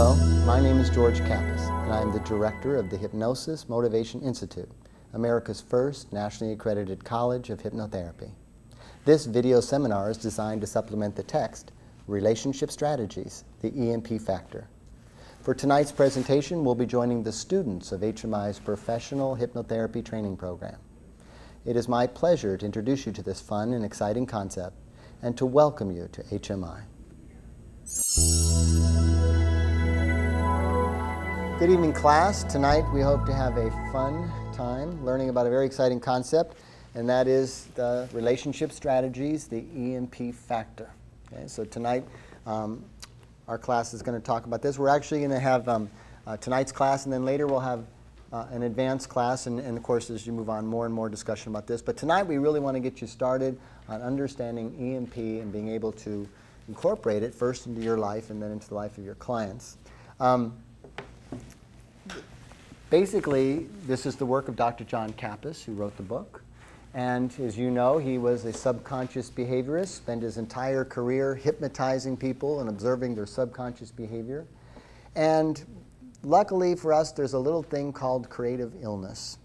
Hello, my name is George Campus, and I am the director of the Hypnosis Motivation Institute, America's first nationally accredited college of hypnotherapy. This video seminar is designed to supplement the text, Relationship Strategies The EMP Factor. For tonight's presentation, we'll be joining the students of HMI's Professional Hypnotherapy Training Program. It is my pleasure to introduce you to this fun and exciting concept, and to welcome you to HMI. Good evening, class. Tonight we hope to have a fun time learning about a very exciting concept, and that is the relationship strategies, the EMP factor. Okay, so tonight our class is going to talk about this. We're actually going to have tonight's class, and then later we'll have an advanced class, and of course as you move on, more and more discussion about this. But tonight we really want to get you started on understanding EMP and being able to incorporate it first into your life and then into the life of your clients. Basically, this is the work of Dr. John Kappas, who wrote the book. And as you know, he was a subconscious behaviorist, spent his entire career hypnotizing people and observing their subconscious behavior. And luckily for us, there's a little thing called creative illness.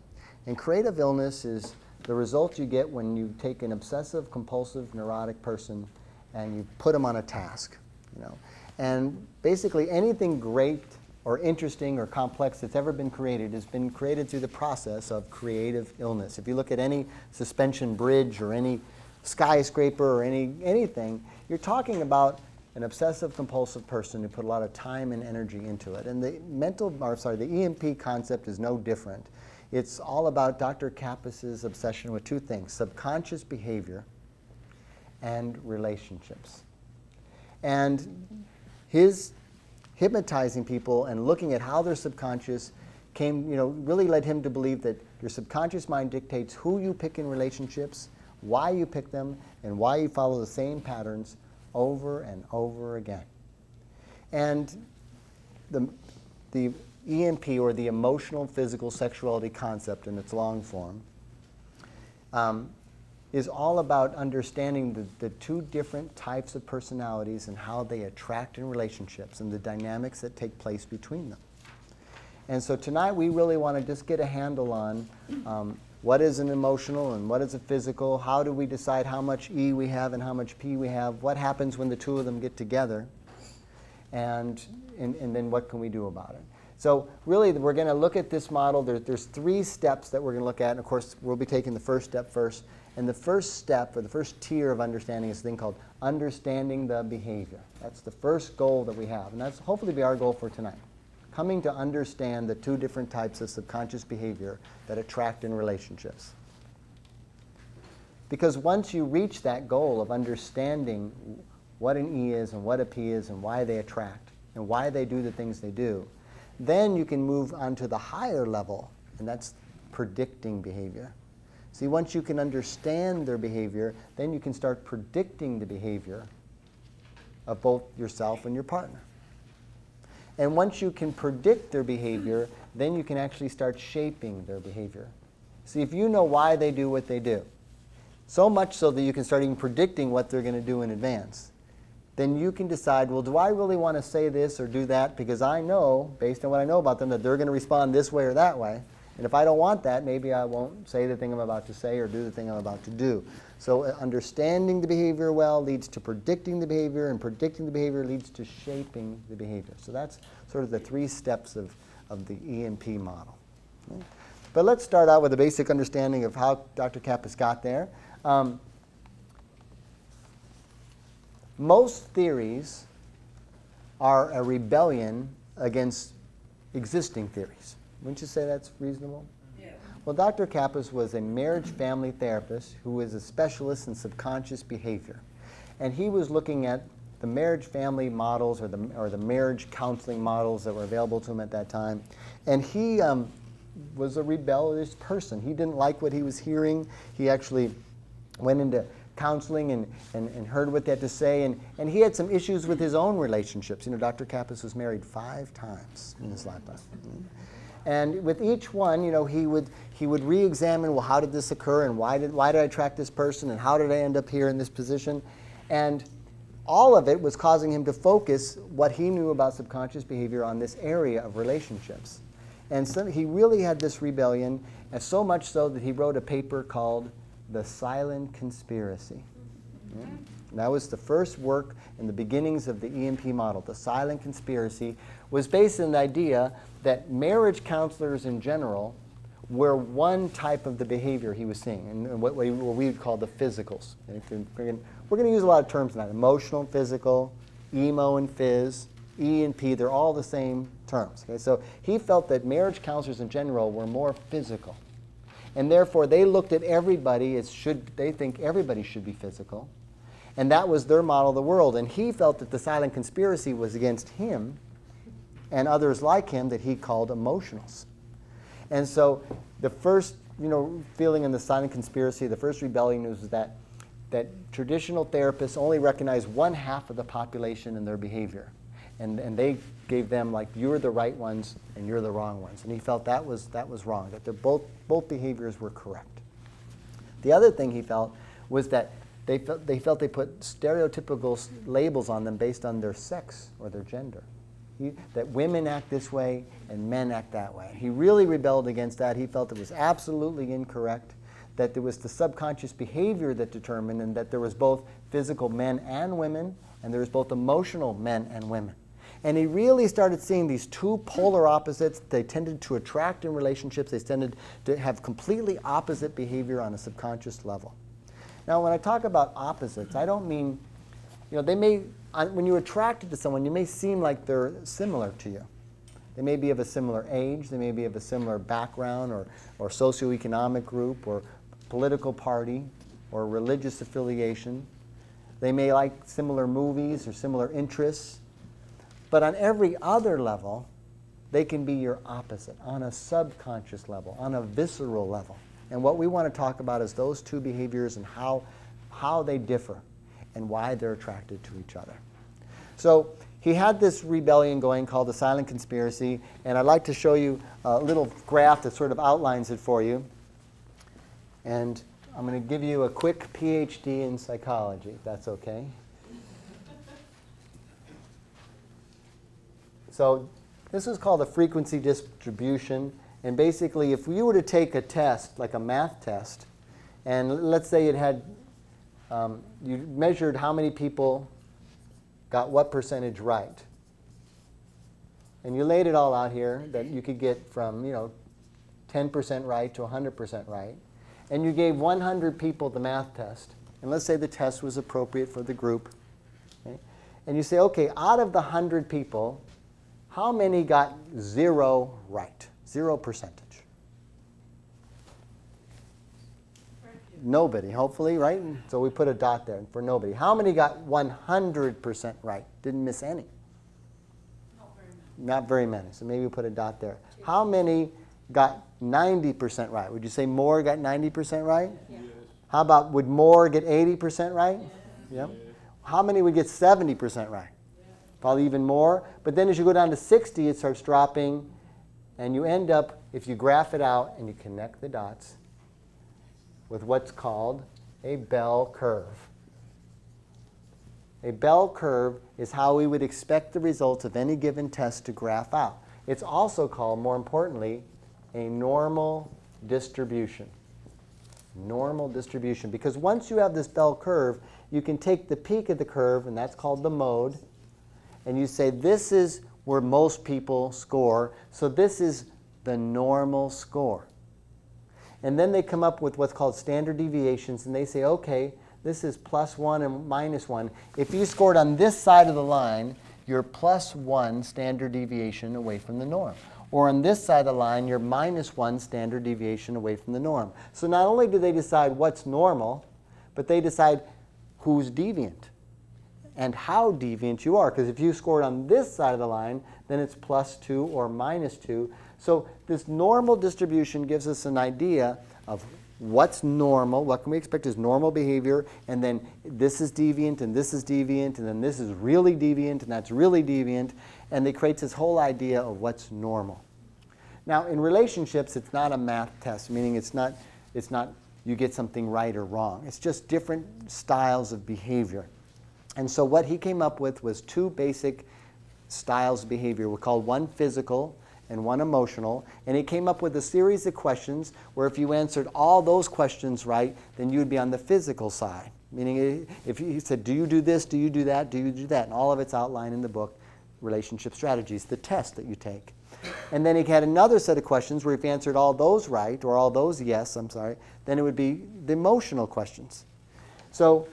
And creative illness is the result you get when you take an obsessive, compulsive, neurotic person and you put them on a task. And basically, anything great or interesting or complex that's ever been created has been created through the process of creative illness. If you look at any suspension bridge or any skyscraper or anything, you're talking about an obsessive compulsive person who put a lot of time and energy into it. And the EMP concept is no different. It's all about Dr. Kappas's obsession with two things: subconscious behavior and relationships. And his hypnotizing people and looking at how their subconscious came, really led him to believe that your subconscious mind dictates who you pick in relationships, why you pick them, and why you follow the same patterns over and over again. And the EMP, or the emotional, physical, sexuality concept in its long form, is all about understanding the two different types of personalities and how they attract in relationships and the dynamics that take place between them. And so tonight we really want to just get a handle on what is an emotional and what is a physical, how do we decide how much E we have and how much P we have, what happens when the two of them get together, and then what can we do about it. So really, we're going to look at this model. There's three steps that we're going to look at, and of course we'll be taking the first step first. And the first step, or the first tier of understanding, is a thing called understanding the behavior. That's the first goal that we have, and that's hopefully be our goal for tonight, coming to understand the two different types of subconscious behavior that attract in relationships. Because once you reach that goal of understanding what an E is and what a P is and why they attract and why they do the things they do, then you can move on to the higher level, and that's predicting behavior. See, once you can understand their behavior, then you can start predicting the behavior of both yourself and your partner. And once you can predict their behavior, then you can actually start shaping their behavior. See, if you know why they do what they do, so much so that you can start even predicting what they're going to do in advance, then you can decide, well, do I really want to say this or do that? Because I know, based on what I know about them, that they're going to respond this way or that way. And if I don't want that, maybe I won't say the thing I'm about to say or do the thing I'm about to do. So understanding the behavior well leads to predicting the behavior, and predicting the behavior leads to shaping the behavior. So that's sort of the three steps of the EMP model. Okay. But let's start out with a basic understanding of how Dr. Kappas got there. Most theories are a rebellion against existing theories. Wouldn't you say that's reasonable? Yeah. Well, Dr. Kappas was a marriage family therapist who was a specialist in subconscious behavior. And he was looking at the marriage family models, or the marriage counseling models that were available to him at that time. And he was a rebellious person. He didn't like what he was hearing. He actually went into counseling and heard what they had to say. And he had some issues with his own relationships. Dr. Kappas was married 5 times in his lifetime. And with each one, he would re-examine, well, how did this occur, and why did I attract this person, and how did I end up here in this position? And all of it was causing him to focus what he knew about subconscious behavior on this area of relationships. And so he really had this rebellion, and so much so that he wrote a paper called The Silent Conspiracy. Yeah. And that was the first work in the beginnings of the EMP model. The Silent Conspiracy was based on the idea that marriage counselors in general were one type of the behavior he was seeing, and what we would call the physicals. We're going to use a lot of terms tonight: emotional, physical, emo and phys, E and P, they're all the same terms. Okay? So he felt that marriage counselors in general were more physical, and therefore they looked at everybody as they think everybody should be physical, and that was their model of the world. And he felt that the silent conspiracy was against him and others like him that he called emotionals. And so the first, feeling in the silent conspiracy, the first rebellion was that traditional therapists only recognized one half of the population in their behavior. And they gave them, like, you're the right ones and you're the wrong ones. And he felt that was wrong, that they're both behaviors were correct. The other thing he felt was that they put stereotypical labels on them based on their sex or their gender. That women act this way and men act that way. He really rebelled against that. He felt it was absolutely incorrect, that there was the subconscious behavior that determined, and that there was both physical men and women, and there was both emotional men and women. And he really started seeing these two polar opposites. They tended to attract in relationships. They tended to have completely opposite behavior on a subconscious level. Now, when I talk about opposites, I don't mean, they may, when you're attracted to someone, you may seem like they're similar to you. They may be of a similar age. They may be of a similar background or socioeconomic group or political party or religious affiliation. They may like similar movies or similar interests. But on every other level, they can be your opposite, on a subconscious level, on a visceral level. And what we want to talk about is those two behaviors and how they differ and why they're attracted to each other. So he had this rebellion going called the Silent Conspiracy, and I'd like to show you a little graph that sort of outlines it for you. And I'm going to give you a quick PhD in psychology, if that's okay. So this is called a frequency distribution. And basically, if you were to take a test, like a math test, and let's say it had you measured how many people got what percentage right. And you laid it all out here that you could get from 10% right to 100% right. And you gave 100 people the math test. And let's say the test was appropriate for the group. Okay? And you say, OK, out of the 100 people, how many got 0 right, 0%? Nobody, hopefully, right? So we put a dot there for nobody. How many got 100% right? Didn't miss any. Not very many. Not very many. So maybe we put a dot there. How many got 90% right? Would you say more got 90% right? Yeah. Yes. How about would more get 80% right? Yeah. Yep. Yeah. How many would get 70% right? Yeah. Probably even more. But then as you go down to 60, it starts dropping. And you end up, if you graph it out and you connect the dots, with what's called a bell curve. A bell curve is how we would expect the results of any given test to graph out. It's also called, more importantly, a normal distribution. Normal distribution. Because once you have this bell curve, you can take the peak of the curve, and that's called the mode, and you say this is where most people score, so this is the normal score. And then they come up with what's called standard deviations, and they say, OK, this is +1 and -1. If you scored on this side of the line, you're +1 standard deviation away from the norm. Or on this side of the line, you're -1 standard deviation away from the norm. So not only do they decide what's normal, but they decide who's deviant and how deviant you are. Because if you scored on this side of the line, then it's +2 or -2. So this normal distribution gives us an idea of what's normal, what can we expect is normal behavior, and then this is deviant, and this is deviant, and then this is really deviant, and that's really deviant, and it creates this whole idea of what's normal. Now, in relationships, it's not a math test, meaning it's not you get something right or wrong. It's just different styles of behavior. And so what he came up with was two basic styles of behavior. We call one physical and one emotional. And he came up with a series of questions where if you answered all those questions right, then you'd be on the physical side. Meaning, if he said, do you do this, do you do that, do you do that? And all of it's outlined in the book, Relationship Strategies, the test that you take. And then he had another set of questions where if you answered all those right, or all those yes, I'm sorry, then it would be the emotional questions. So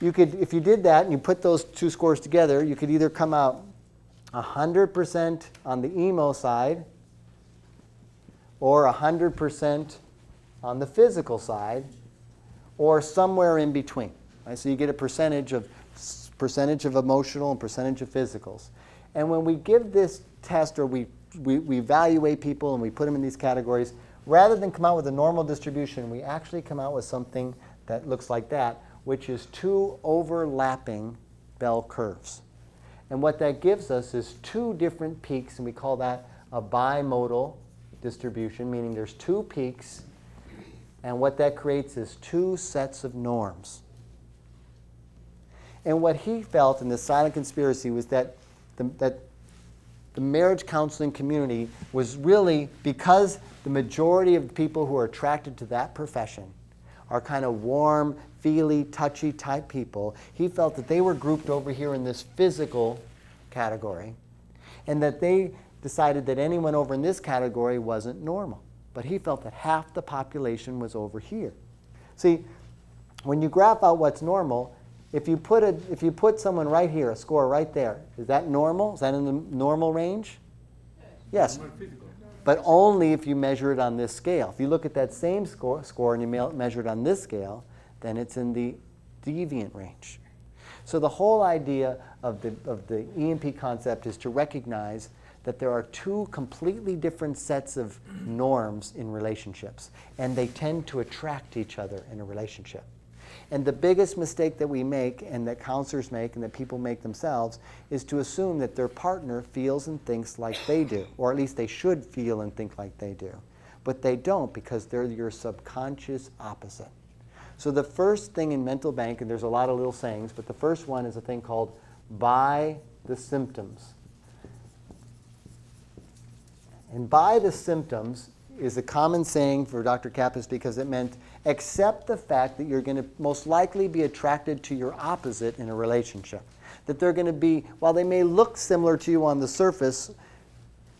you could, if you did that and you put those two scores together, you could either come out 100% on the emo side or 100% on the physical side or somewhere in between. Right? So you get a percentage of emotional and percentage of physicals. And when we give this test or we evaluate people and we put them in these categories, rather than come out with a normal distribution, we actually come out with something that looks like that, which is two overlapping bell curves. And what that gives us is two different peaks, and we call that a bimodal distribution, meaning there's two peaks, and what that creates is two sets of norms. And what he felt in the silent conspiracy was that the marriage counseling community was really, because the majority of people who are attracted to that profession are kind of warm, feely, touchy type people, he felt that they were grouped over here in this physical category, and that they decided that anyone over in this category wasn't normal. But he felt that half the population was over here. See, when you graph out what's normal, if you put someone right here, a score right there, is that normal? Is that in the normal range? Yes. But only if you measure it on this scale. If you look at that same score and you measure it on this scale, then it's in the deviant range. So the whole idea of the EMP concept is to recognize that there are two completely different sets of norms in relationships, and they tend to attract each other in a relationship. And the biggest mistake that we make, and that counselors make, and that people make themselves, is to assume that their partner feels and thinks like they do, or at least they should feel and think like they do. But they don't, because they're your subconscious opposite. So the first thing in mental bank, and there's a lot of little sayings, but the first one is a thing called by the symptoms. And by the symptoms is a common saying for Dr. Kappas because it meant accept the fact that you're going to most likely be attracted to your opposite in a relationship. That they're going to be, while they may look similar to you on the surface,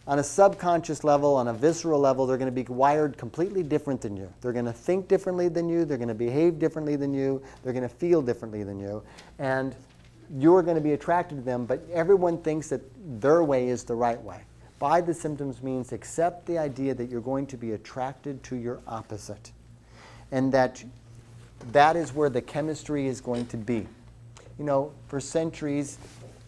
on a subconscious level, on a visceral level, they're going to be wired completely different than you. They're going to think differently than you. They're going to behave differently than you. They're going to feel differently than you. And you're going to be attracted to them, but everyone thinks that their way is the right way. By the symptoms means accept the idea that you're going to be attracted to your opposite. And that is where the chemistry is going to be. You know, for centuries,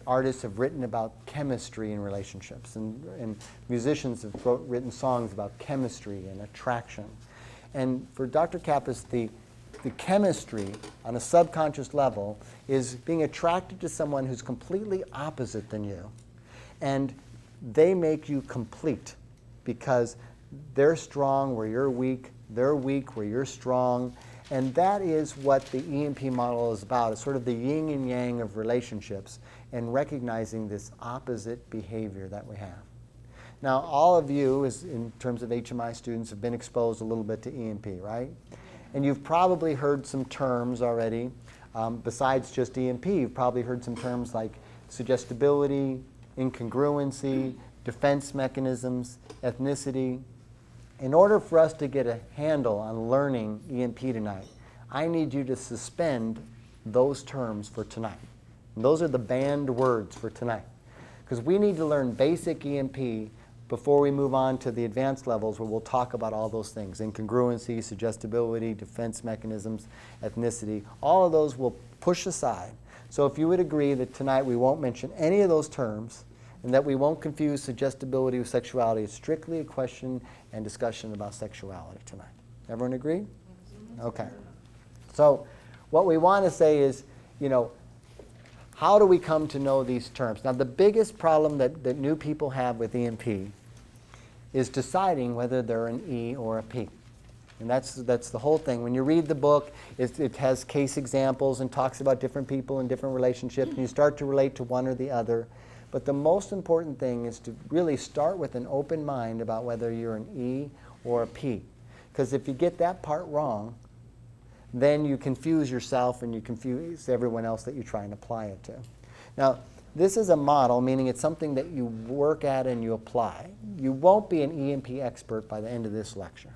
artists have written about chemistry in relationships, and musicians have written songs about chemistry and attraction. And for Dr. Kappas, the chemistry on a subconscious level is being attracted to someone who's completely opposite than you. And they make you complete because they're strong where you're weak, they're weak where you're strong. And that is what the EMP model is about. It's sort of the yin and yang of relationships and recognizing this opposite behavior that we have. Now, all of you, in terms of HMI students, have been exposed a little bit to EMP, right? And you've probably heard some terms already. Besides just EMP, you've probably heard some terms like suggestibility, incongruency, defense mechanisms, ethnicity. In order for us to get a handle on learning EMP tonight, I need you to suspend those terms for tonight. And those are the banned words for tonight. Because we need to learn basic EMP before we move on to the advanced levels where we'll talk about all those things. Incongruency, suggestibility, defense mechanisms, ethnicity. All of those we'll push aside. So if you would agree that tonight we won't mention any of those terms, and that we won't confuse suggestibility with sexuality. It's strictly a question and discussion about sexuality tonight. Everyone agree? Okay. So what we want to say is, you know, how do we come to know these terms? Now, the biggest problem that new people have with EMP is deciding whether they're an E or a P. And that's the whole thing. When you read the book, it has case examples and talks about different people and different relationships, and you start to relate to one or the other. But the most important thing is to really start with an open mind about whether you're an E or a P. Because if you get that part wrong, then you confuse yourself and you confuse everyone else that you try and apply it to. Now, this is a model, meaning it's something that you work at and you apply. You won't be an E&P expert by the end of this lecture.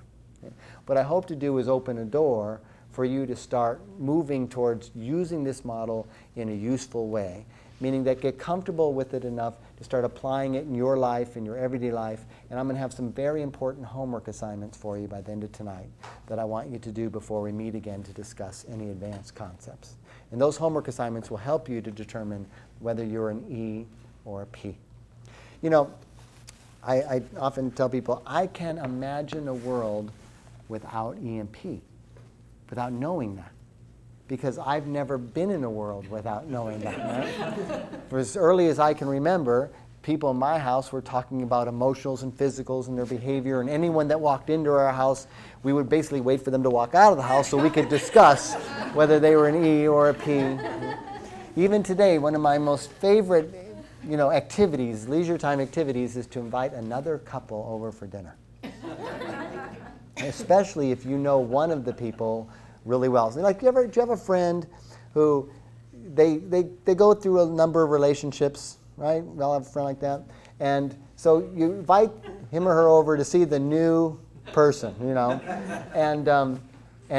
What I hope to do is open a door for you to start moving towards using this model in a useful way, meaning that get comfortable with it enough to start applying it in your life, in your everyday life. And I'm going to have some very important homework assignments for you by the end of tonight that I want you to do before we meet again to discuss any advanced concepts. And those homework assignments will help you to determine whether you're an E or a P. You know, I often tell people, I can imagine a world without EMP, without knowing that, because I've never been in a world without knowing that. Right? For as early as I can remember, people in my house were talking about emotionals and physicals and their behavior, and anyone that walked into our house, we would basically wait for them to walk out of the house so we could discuss whether they were an E or a P. Even today, one of my most favorite activities, leisure time activities, is to invite another couple over for dinner. Especially if you know one of the people really well. So like, do you have a friend who they go through a number of relationships, right? We all have a friend like that. And so you invite him or her over to see the new person,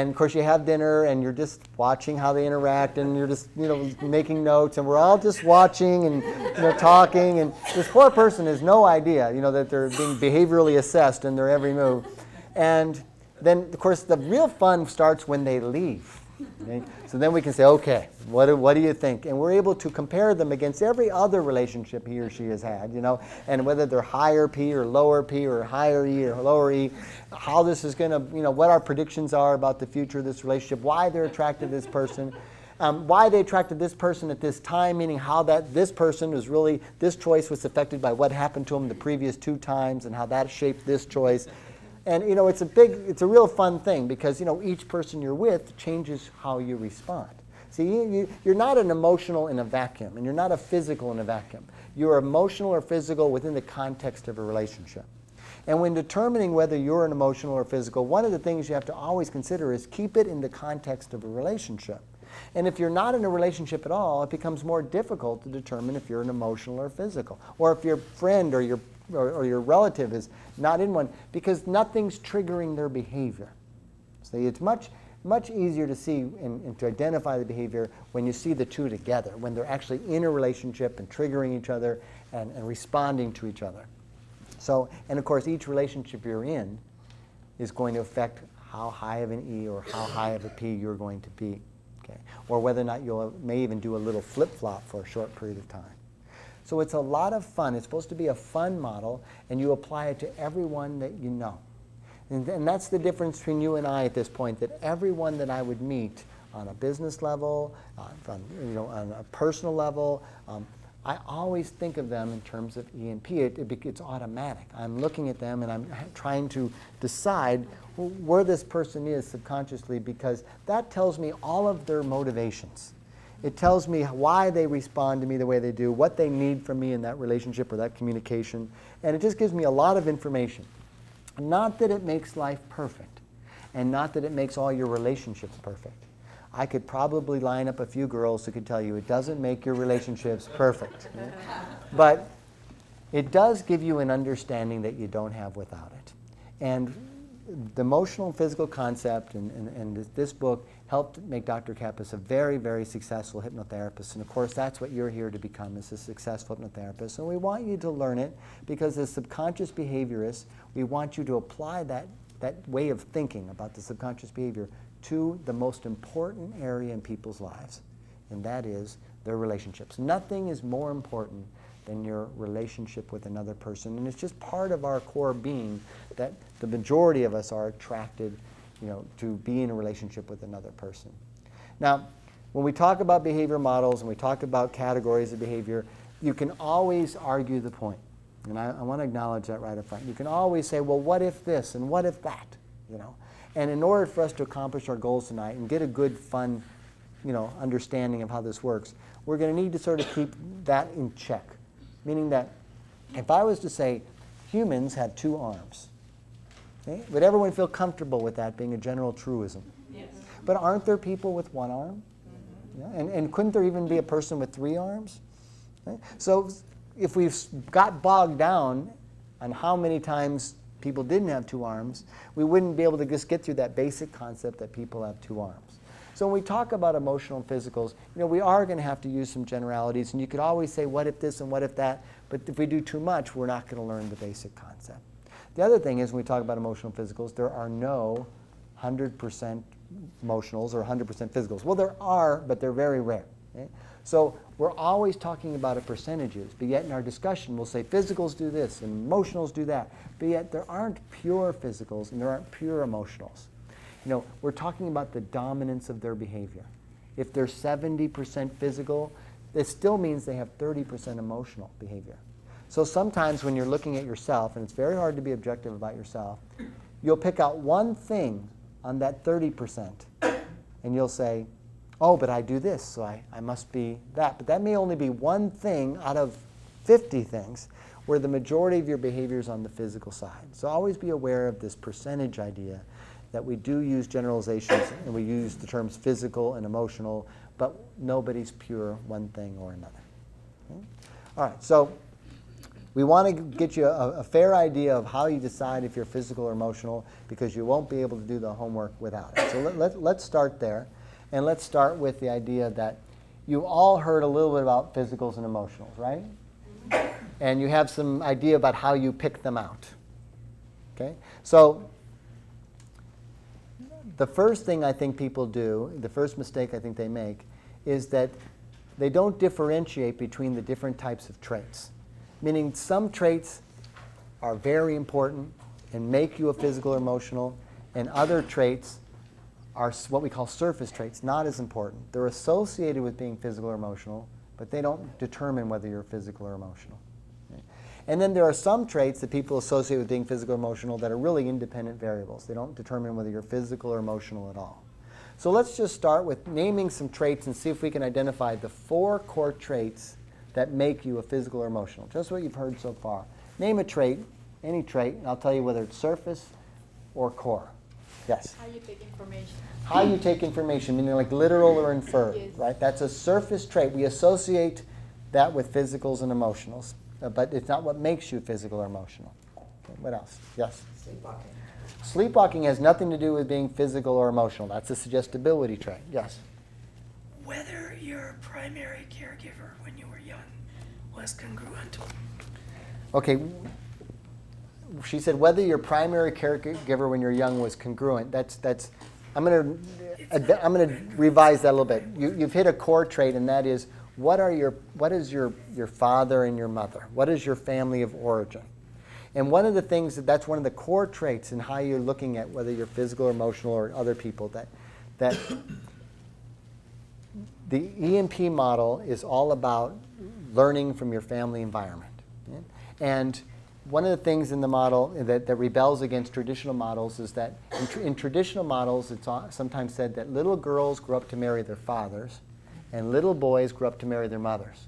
and of course you have dinner and you're just watching how they interact and you're just making notes, and we're all just watching and talking, and this poor person has no idea that they're being behaviorally assessed in their every move. And then, of course, the real fun starts when they leave. Okay? So then we can say, okay, what do you think? And we're able to compare them against every other relationship he or she has had, and whether they're higher P or lower P or higher E or lower E, how this is going to, what our predictions are about the future of this relationship, why they're attracted to this person. Why they attracted this person at this time, meaning how that this person was really, this choice was affected by what happened to him the previous two times and how that shaped this choice. And it's a it's a real fun thing, because each person you're with changes how you respond. See, you're not an emotional in a vacuum, and you're not a physical in a vacuum. You're emotional or physical within the context of a relationship. And when determining whether you're an emotional or physical, one of the things you have to always consider is keep it in the context of a relationship. And if you're not in a relationship at all, it becomes more difficult to determine if you're an emotional or physical, or if your friend or your relative is not in one, because nothing's triggering their behavior. So it's much easier to see and to identify the behavior when you see the two together, when they're actually in a relationship and triggering each other and responding to each other. So, and of course, each relationship you're in is going to affect how high of an E or how high of a P you're going to be, okay? Or whether or not you may even do a little flip-flop for a short period of time. So it's a lot of fun. It's supposed to be a fun model, and you apply it to everyone that you know. And that's the difference between you and I at this point, that everyone that I would meet on a business level, on a personal level, I always think of them in terms of E&P. It's automatic. I'm looking at them, and I'm trying to decide where this person is subconsciously, because that tells me all of their motivations. It tells me why they respond to me the way they do, what they need from me in that relationship or that communication. And it just gives me a lot of information. Not that it makes life perfect, and not that it makes all your relationships perfect. I could probably line up a few girls who could tell you it doesn't make your relationships perfect. But it does give you an understanding that you don't have without it. And the emotional and physical concept and this book helped make Dr. Kappas a very, very successful hypnotherapist. And of course, that's what you're here to become, is a successful hypnotherapist. And we want you to learn it, because as subconscious behaviorists, we want you to apply that way of thinking about the subconscious behavior to the most important area in people's lives, and that is their relationships. Nothing is more important than your relationship with another person. And it's just part of our core being that the majority of us are attracted to be in a relationship with another person. Now, when we talk about behavior models and we talk about categories of behavior, you can always argue the point. And I want to acknowledge that right up front. You can always say, well, what if this and what if that? And in order for us to accomplish our goals tonight and get a good, fun, understanding of how this works, we're going to need to sort of keep that in check. Meaning that if I was to say humans have two arms, okay, would everyone feel comfortable with that being a general truism? Yes. But aren't there people with one arm? Mm-hmm. Yeah? And couldn't there even be a person with three arms? Okay? So if we've got bogged down on how many times people didn't have two arms, we wouldn't be able to just get through that basic concept that people have two arms. So when we talk about emotional and physicals, we are going to have to use some generalities. And you could always say, what if this and what if that? But if we do too much, we're not going to learn the basic concept. The other thing is when we talk about emotional and physicals, there are no 100% emotionals or 100% physicals. Well, there are, but they're very rare. Okay? So we're always talking about percentages, but yet in our discussion we'll say physicals do this and emotionals do that. But yet there aren't pure physicals and there aren't pure emotionals. We're talking about the dominance of their behavior. If they're 70% physical, this still means they have 30% emotional behavior. So sometimes when you're looking at yourself, and it's very hard to be objective about yourself, you'll pick out one thing on that 30% and you'll say, oh, but I do this, so I must be that. But that may only be one thing out of 50 things where the majority of your behavior is on the physical side. So always be aware of this percentage idea that we do use generalizations and we use the terms physical and emotional, but nobody's pure one thing or another. Okay? All right, so we want to get you a fair idea of how you decide if you're physical or emotional, because you won't be able to do the homework without it. So let's start there. And let's start with the idea that you all heard a little bit about physicals and emotionals, right? And you have some idea about how you pick them out. Okay? So the first thing I think people do, the first mistake I think they make, is that they don't differentiate between the different types of traits. Meaning some traits are very important and make you a physical or emotional, and other traits are what we call surface traits, not as important. They're associated with being physical or emotional, but they don't determine whether you're physical or emotional. Okay. And then there are some traits that people associate with being physical or emotional that are really independent variables. They don't determine whether you're physical or emotional at all. So let's just start with naming some traits and see if we can identify the four core traits that make you a physical or emotional, just what you've heard so far. Name a trait, any trait, and I'll tell you whether it's surface or core. Yes? How you take information. How you take information, meaning like literal or inferred, yes. Right? That's a surface trait. We associate that with physicals and emotionals, but it's not what makes you physical or emotional. Okay, what else? Yes? Sleepwalking. Sleepwalking has nothing to do with being physical or emotional. That's a suggestibility trait. Yes? Whether your primary caregiver when you were young was congruent. Okay. She said whether your primary caregiver when you're young was congruent. That's I'm gonna revise that a little bit. You've hit a core trait, and that is what is your father and your mother? What is your family of origin? And one of the things that's one of the core traits in how you're looking at whether you're physical or emotional or other people that the E&P model is all about learning from your family environment. And one of the things in the model that rebels against traditional models is that in traditional models, it's sometimes said that little girls grow up to marry their fathers and little boys grow up to marry their mothers.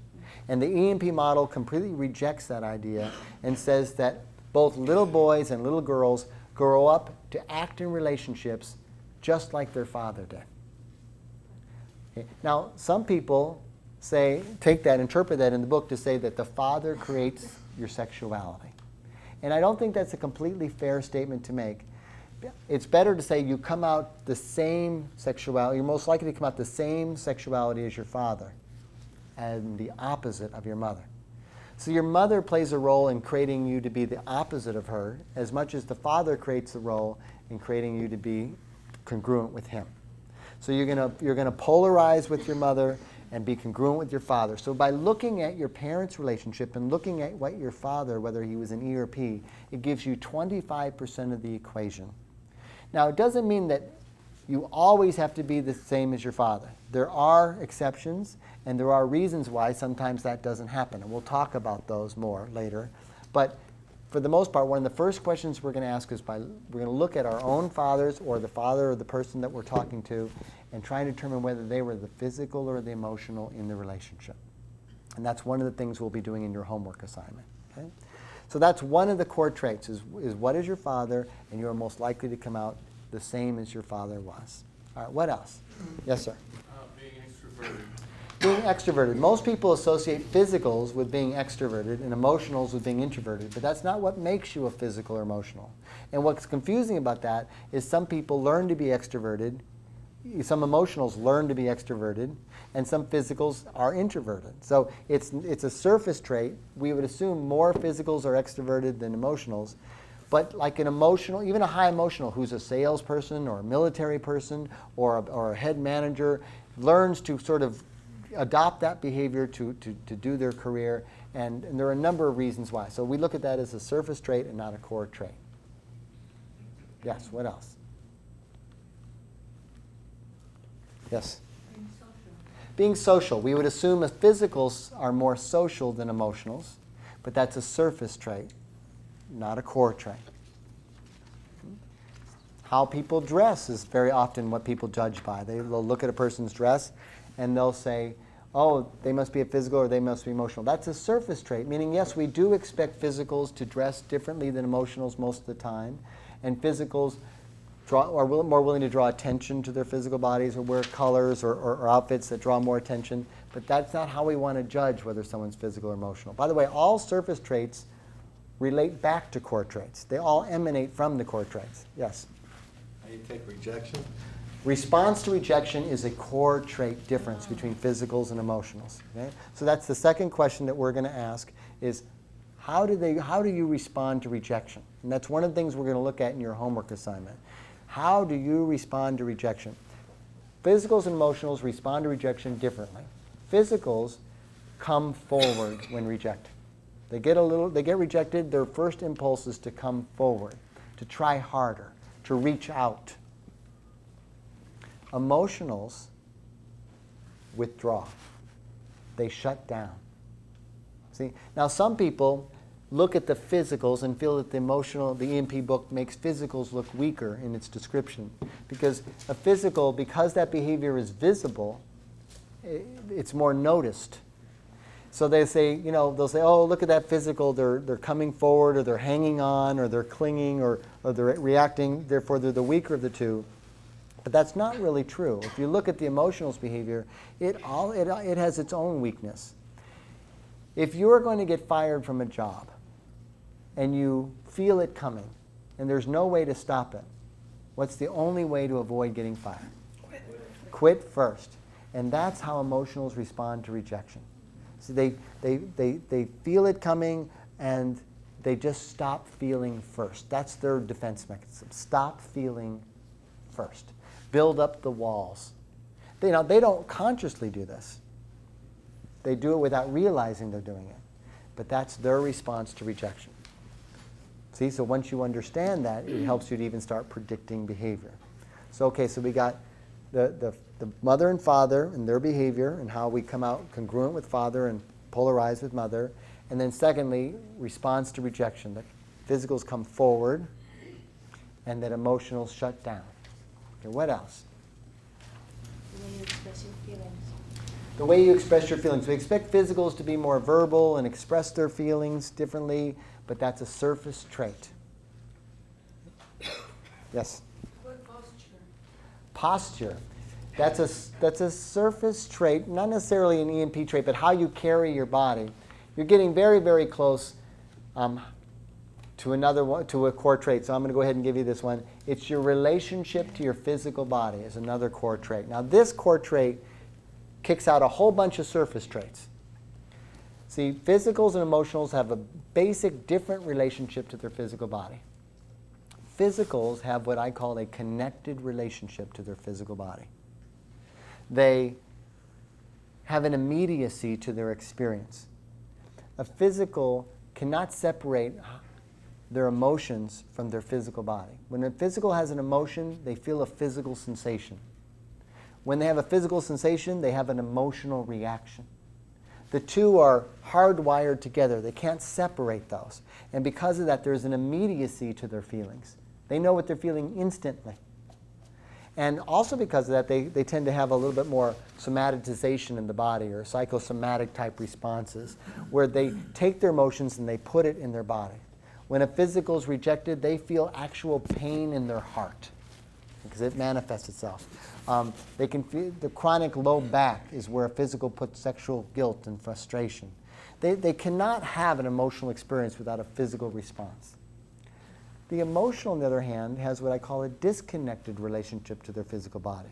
And the E&P model completely rejects that idea and says that both little boys and little girls grow up to act in relationships just like their father did. Okay. Now, some people take that, interpret that in the book to say that the father creates your sexuality. And I don't think that's a completely fair statement to make. It's better to say you come out the same sexuality, you're most likely to come out the same sexuality as your father and the opposite of your mother. So your mother plays a role in creating you to be the opposite of her as much as the father creates a role in creating you to be congruent with him. So you're gonna polarize with your mother and be congruent with your father. So by looking at your parents' relationship and looking at what your father, whether he was an E or P, it gives you 25% of the equation. Now, it doesn't mean that you always have to be the same as your father. There are exceptions, and there are reasons why sometimes that doesn't happen, and we'll talk about those more later. But for the most part, one of the first questions we're going to ask is we're going to look at our own fathers or the father or the person that we're talking to and try and determine whether they were the physical or the emotional in the relationship. And that's one of the things we'll be doing in your homework assignment. Okay? So that's one of the core traits is what is your father, and you're most likely to come out the same as your father was. All right, what else? Yes, sir? Being extroverted. Being extroverted. Most people associate physicals with being extroverted and emotionals with being introverted, but that's not what makes you a physical or emotional. And what's confusing about that is some people learn to be extroverted, some emotionals learn to be extroverted, and some physicals are introverted. So it's a surface trait. We would assume more physicals are extroverted than emotionals. But like an emotional, even a high emotional who's a salesperson or a military person or a head manager learns to sort of adopt that behavior to do their career. And there are a number of reasons why. So we look at that as a surface trait and not a core trait. Yes, what else? Yes? Being social. Being social. We would assume that physicals are more social than emotionals, but that's a surface trait, not a core trait. How people dress is very often what people judge by. They'll look at a person's dress and they'll say, oh, they must be a physical or they must be emotional. That's a surface trait, meaning yes, we do expect physicals to dress differently than emotionals most of the time, and physicals are more willing to draw attention to their physical bodies or wear colors or outfits that draw more attention, but that's not how we want to judge whether someone's physical or emotional. By the way, all surface traits relate back to core traits. They all emanate from the core traits. Yes? How do you take rejection? Response to rejection is a core trait difference between physicals and emotionals. Okay? So that's the second question that we're going to ask is, how do you respond to rejection? And that's one of the things we're going to look at in your homework assignment. How do you respond to rejection? Physicals and emotionals respond to rejection differently. Physicals come forward when rejected. They get rejected, their first impulse is to come forward, to try harder, to reach out. Emotionals withdraw. They shut down. See? Now some people look at the physicals and feel that the EMP book makes physicals look weaker in its description. Because a physical, because that behavior is visible, it's more noticed. So they say, you know, they'll say, oh, look at that physical, they're coming forward, or they're hanging on, or they're clinging, or they're reacting, therefore they're the weaker of the two. But that's not really true. If you look at the emotional's behavior, it has its own weakness. If you're going to get fired from a job, and you feel it coming, and there's no way to stop it, what's the only way to avoid getting fired? Quit. Quit first. And that's how emotionals respond to rejection. So they feel it coming, and they just stop feeling first. That's their defense mechanism. Stop feeling first. Build up the walls. They don't consciously do this. They do it without realizing they're doing it. But that's their response to rejection. See, so once you understand that, it helps you to even start predicting behavior. So okay, so we got the mother and father and their behavior and how we come out congruent with father and polarized with mother. And then secondly, response to rejection, that physicals come forward and that emotionals shut down. Okay, what else? The way you express your feelings. The way you express your feelings. We expect physicals to be more verbal and express their feelings differently, but that's a surface trait. Yes? What posture? Posture. That's a surface trait, not necessarily an EMP trait, but how you carry your body. You're getting very, very close to another one, to a core trait, so I'm going to go ahead and give you this one. It's your relationship to your physical body is another core trait. Now this core trait kicks out a whole bunch of surface traits. See, physicals and emotionals have a basic different relationship to their physical body. Physicals have what I call a connected relationship to their physical body. They have an immediacy to their experience. A physical cannot separate their emotions from their physical body. When a physical has an emotion, they feel a physical sensation. When they have a physical sensation, they have an emotional reaction. The two are hardwired together. They can't separate those. And because of that, there's an immediacy to their feelings. They know what they're feeling instantly. And also because of that, they tend to have a little bit more somatization in the body, or psychosomatic type responses, where they take their emotions and they put it in their body. When a physical is rejected, they feel actual pain in their heart because it manifests itself. They can feel the chronic low back is where a physical puts sexual guilt and frustration. They cannot have an emotional experience without a physical response. The emotional, on the other hand, has what I call a disconnected relationship to their physical body.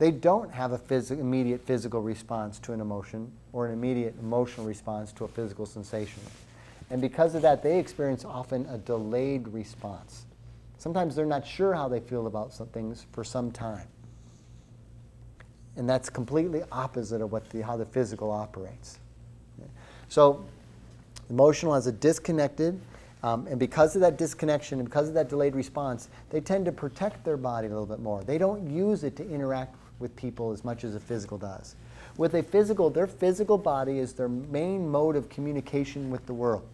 They don't have an immediate physical response to an emotion or an immediate emotional response to a physical sensation. And because of that, they experience often a delayed response. Sometimes they're not sure how they feel about some things for some time. And that's completely opposite of what how the physical operates. So emotional as a disconnected, and because of that disconnection and because of that delayed response, they tend to protect their body a little bit more. They don't use it to interact with people as much as a physical does. With a physical, their physical body is their main mode of communication with the world.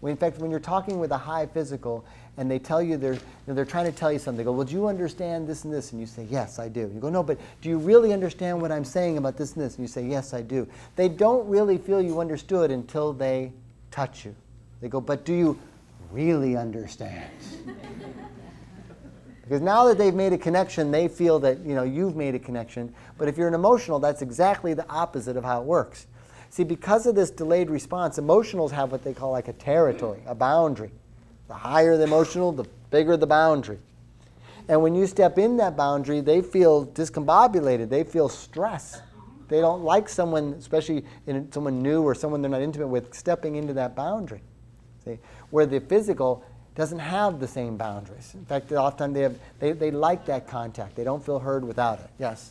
When, in fact, when you're talking with a high physical and they tell you they're trying to tell you something, they go, well, do you understand this and this? And you say, yes, I do. And you go, no, but do you really understand what I'm saying about this and this? And you say, yes, I do. They don't really feel you understood until they touch you. They go, but do you really understand? Because now that they've made a connection, they feel that you've made a connection. But if you're an emotional, that's exactly the opposite of how it works. See, because of this delayed response, emotionals have what they call like a territory, a boundary. The higher the emotional, the bigger the boundary. And when you step in that boundary, they feel discombobulated. They feel stress. They don't like someone, especially someone new or someone they're not intimate with, stepping into that boundary. See? Where the physical doesn't have the same boundaries. In fact, often they like that contact. They don't feel heard without it. Yes?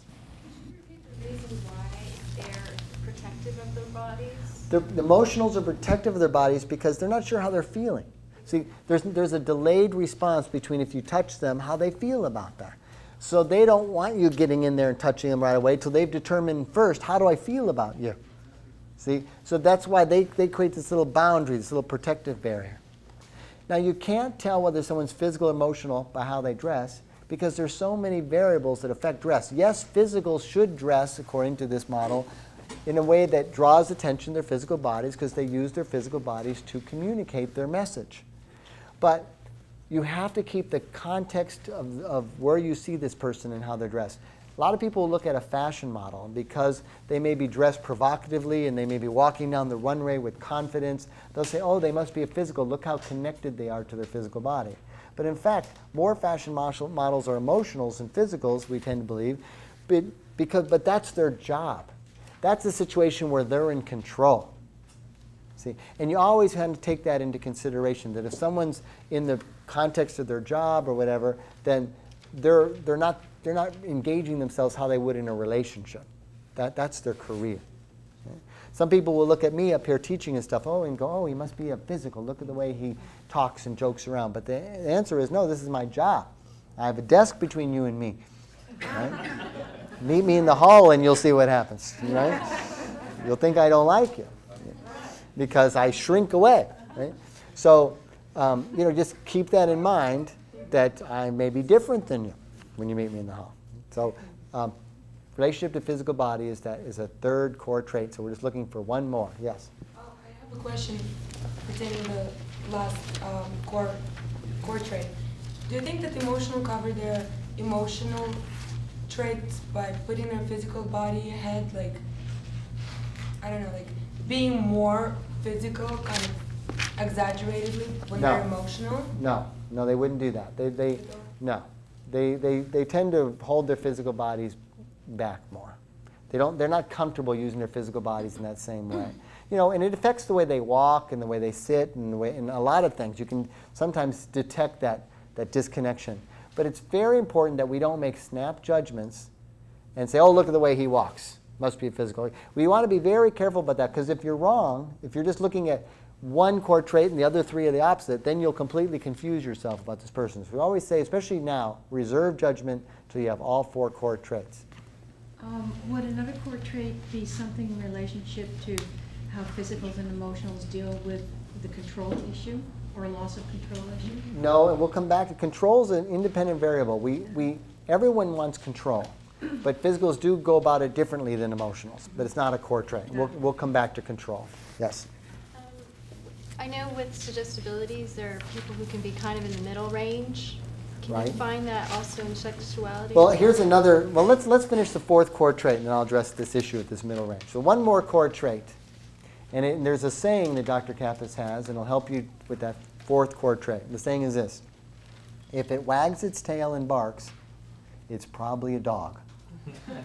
Can you repeat the reason why they're protective of their bodies? The emotionals are protective of their bodies because they're not sure how they're feeling. See, there's a delayed response between if you touch them, how they feel about that. So they don't want you getting in there and touching them right away till they've determined first, how do I feel about you? See, so that's why they create this little boundary, this little protective barrier. Now, you can't tell whether someone's physical or emotional by how they dress because there's so many variables that affect dress. Yes, physicals should dress, according to this model, in a way that draws attention to their physical bodies because they use their physical bodies to communicate their message. But you have to keep the context of where you see this person and how they're dressed. A lot of people look at a fashion model, and because they may be dressed provocatively and they may be walking down the runway with confidence, they'll say, oh, they must be a physical. Look how connected they are to their physical body. But in fact, more fashion models are emotionals than physicals, we tend to believe, but that's their job. That's a situation where they're in control. See? And you always have to take that into consideration, that if someone's in the context of their job or whatever, then they're not engaging themselves how they would in a relationship. That's their career. Okay? Some people will look at me up here teaching and stuff, oh, and go, oh, he must be a physical. Look at the way he talks and jokes around. But the answer is, no, this is my job. I have a desk between you and me. Right? Meet me in the hall and you'll see what happens. Right? You'll think I don't like you, because I shrink away, right? So, just keep that in mind, that I may be different than you when you meet me in the hall. So, relationship to physical body is a third core trait. So we're just looking for one more. Yes. I have a question pertaining to the last core trait. Do you think that emotional cover their emotional traits by putting their physical body ahead, like, I don't know, like, being more physical, kind of exaggeratedly when they're emotional? No, they wouldn't do that. They tend to hold their physical bodies back more. They're not comfortable using their physical bodies in that same way. And it affects the way they walk and the way they sit and and a lot of things. You can sometimes detect that disconnection. But it's very important that we don't make snap judgments and say, oh, look at the way he walks. Must be a physical. We want to be very careful about that, because if you're wrong, if you're just looking at one core trait and the other three are the opposite, then you'll completely confuse yourself about this person. So we always say, especially now, reserve judgment till you have all four core traits. Would another core trait be something in relationship to how physicals and emotionals deal with the control issue or loss of control issue? No, and we'll come back to control is an independent variable. Everyone wants control, but physicals do go about it differently than emotionals, but it's not a core trait. We'll come back to control. Yes? I know with suggestibilities there are people who can be kind of in the middle range. Can you find that also in sexuality? Well, here's another. Well, let's finish the fourth core trait, and then I'll address this issue at this middle range. So one more core trait. And there's a saying that Dr. Kappas has, and it'll help you with that fourth core trait. The saying is this: if it wags its tail and barks, it's probably a dog. Okay?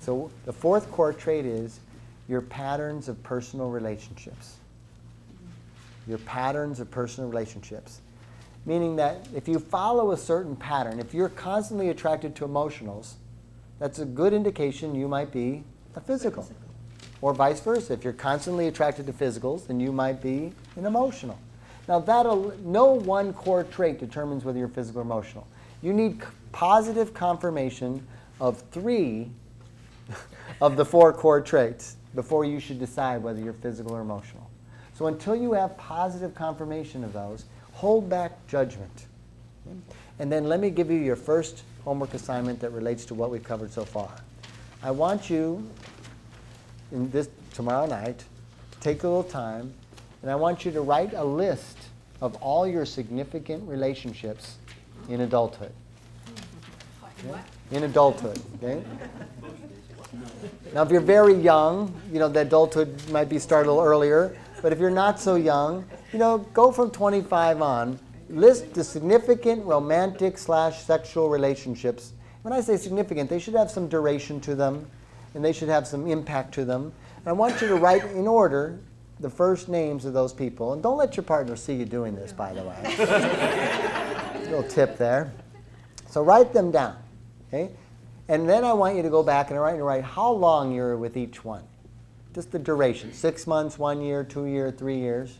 So the fourth core trait is your patterns of personal relationships. Your patterns of personal relationships. Meaning that if you follow a certain pattern, if you're constantly attracted to emotionals, that's a good indication you might be a physical. Or vice versa. If you're constantly attracted to physicals, then you might be an emotional. Now, no one core trait determines whether you're physical or emotional. You need positive confirmation of 3 of the 4 core traits before you should decide whether you're physical or emotional. So until you have positive confirmation of those, hold back judgment. And then let me give you your first homework assignment that relates to what we've covered so far. I want you, tomorrow night, take a little time, and I want you to write a list of all your significant relationships in adulthood. Okay? In adulthood, okay? Now, if you're very young, you know, the adulthood might be started a little earlier, but if you're not so young, you know, go from 25 on, list the significant romantic/sexual relationships. When I say significant, they should have some duration to them, and they should have some impact to them. And I want you to write in order the first names of those people. And don't let your partner see you doing this, by the way. A little tip there. So write them down, okay? And then I want you to go back and write how long you're with each one. Just the duration, 6 months, 1 year, 2 years, 3 years.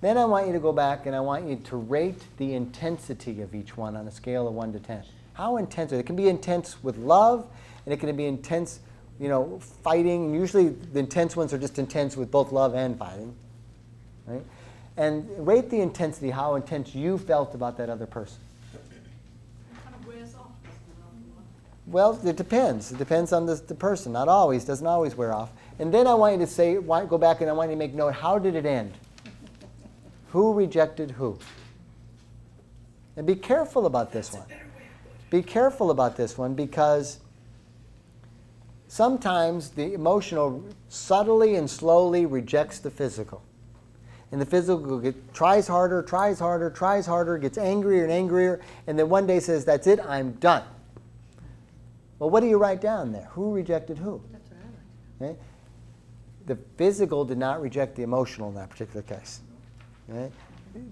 Then I want you to go back and I want you to rate the intensity of each one on a scale of 1 to 10. How intense? It can be intense with love, and it can be intense, you know, fighting. Usually the intense ones are just intense with both love and fighting, right? And rate the intensity, how intense you felt about that other person. Well, it depends. It depends on the person. Not always. Doesn't always wear off. And then I want you to say, go back and I want you to make note, how did it end? Who rejected who? And be careful about this one. Be careful about this one because sometimes the emotional subtly and slowly rejects the physical. And the physical tries harder, tries harder, tries harder, gets angrier and angrier, and then one day says, that's it, I'm done. Well, what do you write down there? Who rejected who? That's what I like. Okay? The physical did not reject the emotional in that particular case. Right?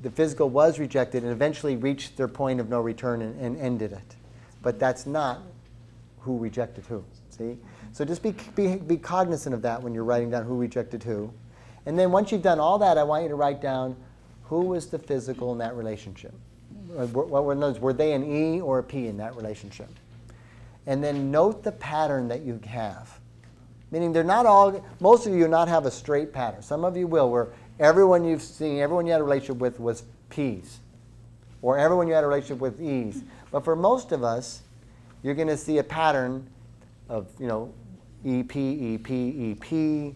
The physical was rejected and eventually reached their point of no return and ended it. But that's not who rejected who. See? So just be cognizant of that when you're writing down who rejected who. And then once you've done all that, I want you to write down who was the physical in that relationship. Were they an E or a P in that relationship? And then note the pattern that you have. Meaning they're not all, most of you do not have a straight pattern. Some of you will, where everyone you've seen, everyone you had a relationship with was P's, or everyone you had a relationship with E's. But for most of us, you're going to see a pattern of, you know, EP, EP, EP,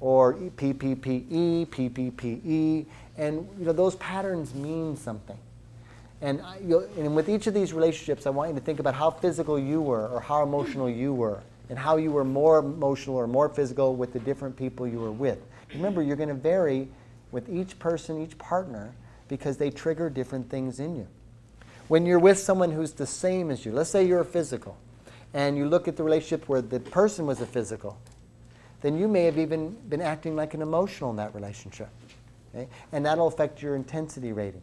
or PPPE, PPPE, and you know those patterns mean something. And with each of these relationships, I want you to think about how physical you were, or how emotional you were, and how you were more emotional or more physical with the different people you were with. Remember, you're going to vary with each person, each partner, because they trigger different things in you. When you're with someone who's the same as you, let's say you're a physical, and you look at the relationship where the person was a physical, then you may have even been acting like an emotional in that relationship. Okay? And that'll affect your intensity rating.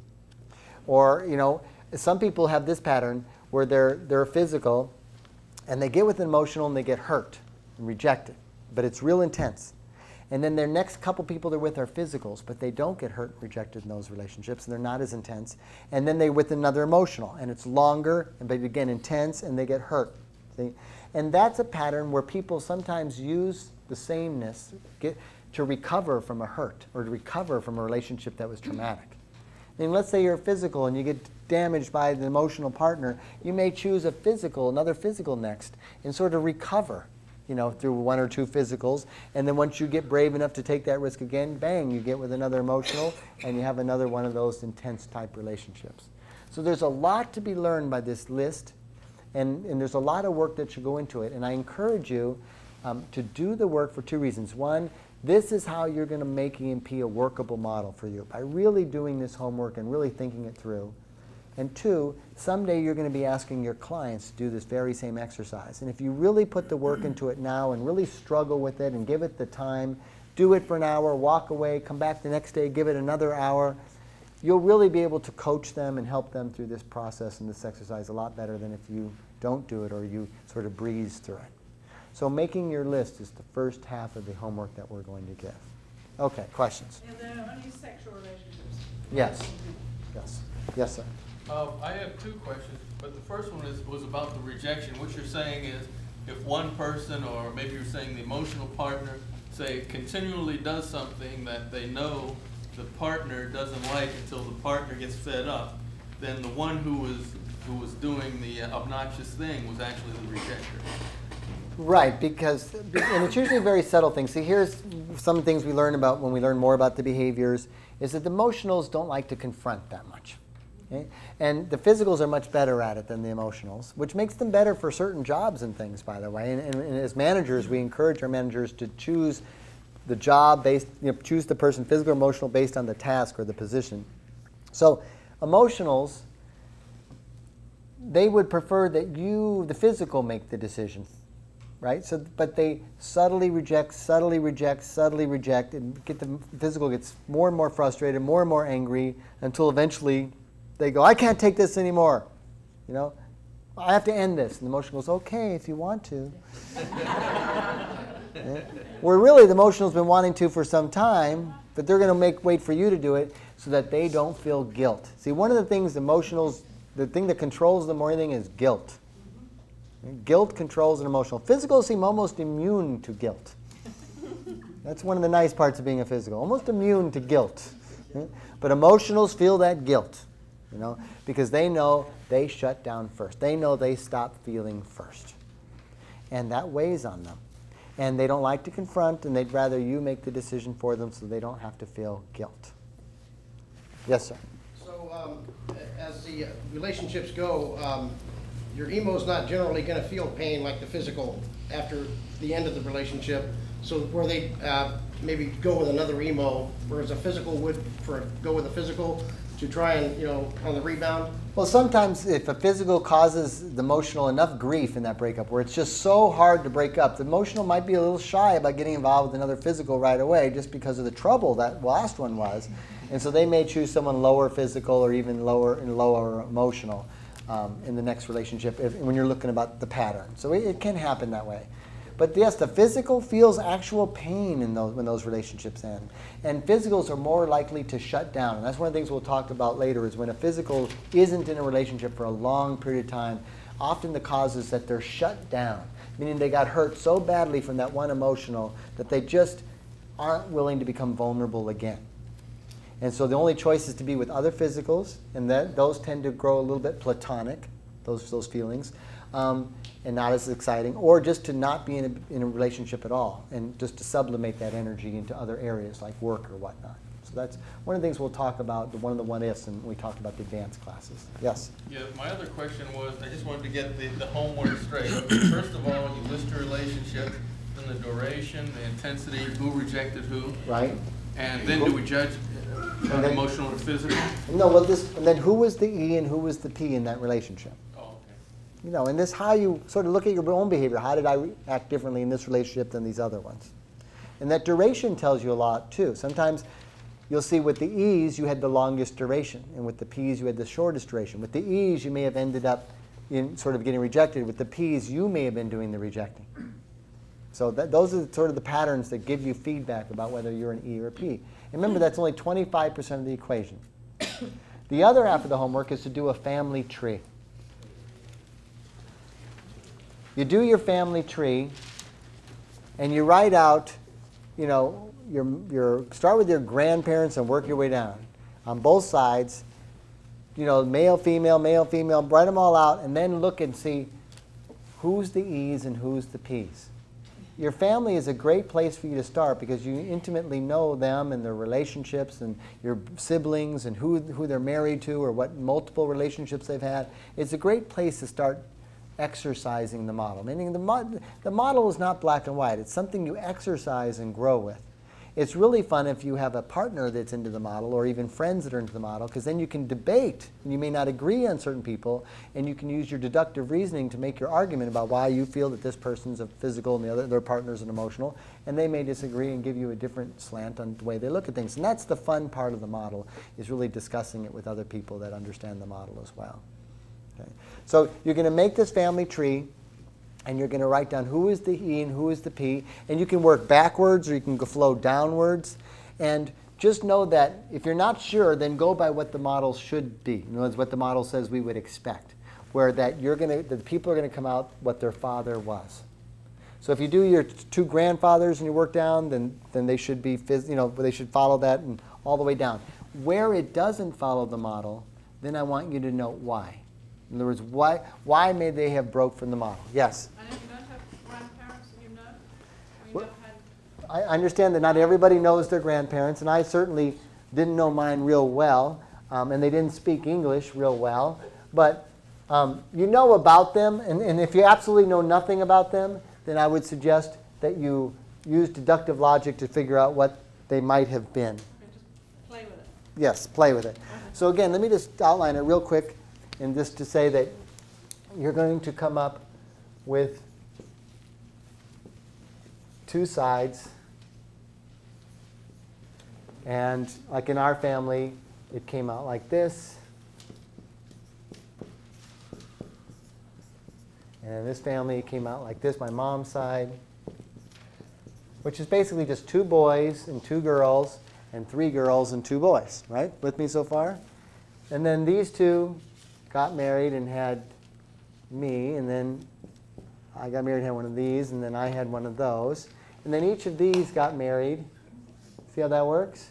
Or, you know, some people have this pattern where they're physical, and they get with an emotional, and they get hurt and rejected. But it's real intense. And then their next couple people they're with are physicals, but they don't get hurt and rejected in those relationships, and they're not as intense. And then they're with another emotional, and it's longer, but again, intense, and they get hurt thing. And that's a pattern where people sometimes use the sameness to recover from a hurt or to recover from a relationship that was traumatic. And let's say you're physical and you get damaged by the emotional partner, you may choose a physical, another physical next, and sort of recover, you know, through one or two physicals. And then once you get brave enough to take that risk again, bang, you get with another emotional and you have another one of those intense type relationships. So there's a lot to be learned by this list, and there's a lot of work that should go into it. And I encourage you to do the work for two reasons. One, this is how you're going to make E&P a workable model for you, by really doing this homework and really thinking it through. And two, someday you're going to be asking your clients to do this very same exercise. And if you really put the work into it now and really struggle with it and give it the time, do it for an hour, walk away, come back the next day, give it another hour, you'll really be able to coach them and help them through this process and this exercise a lot better than if you don't do it or you sort of breeze through it. So making your list is the first half of the homework that we're going to give. Okay, questions? And then on these sexual relationships. Yes. Yes. Yes, sir. I have two questions, but the first one was about the rejection. What you're saying is if one person, or maybe you're saying the emotional partner, say continually does something that they know the partner doesn't like until the partner gets fed up, then the one who was doing the obnoxious thing was actually the rejector. Right, because, and it's usually a very subtle thing. See, here's some things we learn about when we learn more about the behaviors, is that the emotionals don't like to confront that much. Okay? And the physicals are much better at it than the emotionals, which makes them better for certain jobs and things, by the way. And as managers, we encourage our managers to choose the job based, you know, choose the person, physical or emotional, based on the task or the position. So emotionals, they would prefer that you, the physical, make the decision. Right? So, but they subtly reject, subtly reject, subtly reject, and the physical gets more and more frustrated, more and more angry, until eventually they go, I can't take this anymore. You know, I have to end this. And the emotion goes, okay, if you want to. Yeah. Where really the emotional's been wanting to for some time, but they're going to wait for you to do it so that they don't feel guilt. See, one of the things emotionals, the thing that controls them more than anything is guilt. Guilt controls an emotional. Physicals seem almost immune to guilt. That's one of the nice parts of being a physical, almost immune to guilt. But emotionals feel that guilt, you know, because they know they shut down first. They know they stop feeling first. And that weighs on them. And they don't like to confront, and they'd rather you make the decision for them so they don't have to feel guilt. Yes, sir? So as the relationships go, your emo's not generally going to feel pain like the physical after the end of the relationship. So where they maybe go with another emo, whereas a physical would go with a physical to try and, you know, on the rebound. Well, sometimes if a physical causes the emotional enough grief in that breakup where it's just so hard to break up, the emotional might be a little shy about getting involved with another physical right away just because of the trouble that last one was. And so they may choose someone lower physical or even lower emotional. In the next relationship, when you're looking about the pattern. So it can happen that way. But yes, the physical feels actual pain in those, when those relationships end. And physicals are more likely to shut down. And that's one of the things we'll talk about later, is when a physical isn't in a relationship for a long period of time, often the cause is that they're shut down, meaning they got hurt so badly from that one emotional that they just aren't willing to become vulnerable again. And so the only choice is to be with other physicals, and those tend to grow a little bit platonic, those feelings, and not as exciting, or just to not be in a relationship at all, and just to sublimate that energy into other areas like work or whatnot. So that's one of the things we'll talk about, one of the what-ifs, and we talked about the advanced classes. Yes? Yeah, my other question was, I just wanted to get the homework straight. First of all, you list your relationship, then the duration, the intensity, who rejected who. Right. And then do we judge emotional or physical? No, well, and then who was the E and who was the P in that relationship? Oh, okay. You know, and this how you sort of look at your own behavior. How did I act differently in this relationship than these other ones? And that duration tells you a lot, too. Sometimes you'll see with the E's, you had the longest duration. And with the P's, you had the shortest duration. With the E's, you may have ended up in sort of getting rejected. With the P's, you may have been doing the rejecting. So those are sort of the patterns that give you feedback about whether you're an E or a P. And remember, that's only 25% of the equation. The other half of the homework is to do a family tree. you do your family tree, and you write out, you know, your start with your grandparents and work your way down on both sides. You know, male, female, write them all out, and then look and see who's the E's and who's the P's. Your family is a great place for you to start because you intimately know them and their relationships and your siblings and who they're married to or what multiple relationships they've had. It's a great place to start exercising the model. Meaning the model is not black and white. It's something you exercise and grow with. It's really fun if you have a partner that's into the model or even friends that are into the model, because then you can debate and you may not agree on certain people, and you can use your deductive reasoning to make your argument about why you feel that this person's a physical and the other, their partner's an emotional, and they may disagree and give you a different slant on the way they look at things. And that's the fun part of the model, is really discussing it with other people that understand the model as well. Okay. So you're going to make this family tree, and you're going to write down who is the E and who is the P. And you can work backwards or you can flow downwards. And just know that if you're not sure, then go by what the model should be. In other words, what the model says we would expect, where that you're going to, the people are going to come out what their father was. So if you do your two grandfathers and you work down, then they should be, you know, they should follow that and all the way down. Where it doesn't follow the model, then I want you to note why. In other words, why may they have broke from the model? Yes? And if you don't have grandparents and you know, or you don't have... I understand that not everybody knows their grandparents, and I certainly didn't know mine real well, and they didn't speak English real well. But you know about them, and if you absolutely know nothing about them, then I would suggest that you use deductive logic to figure out what they might have been. And just play with it. Yes, play with it. So again, let me just outline it real quick. And just to say that you're going to come up with two sides. And like in our family, it came out like this. And in this family, it came out like this, my mom's side, which is basically just two boys and two girls and three girls and two boys. Right? With me so far? And then these two got married and had me, and then I got married and had one of these, and then I had one of those. And then each of these got married. See how that works?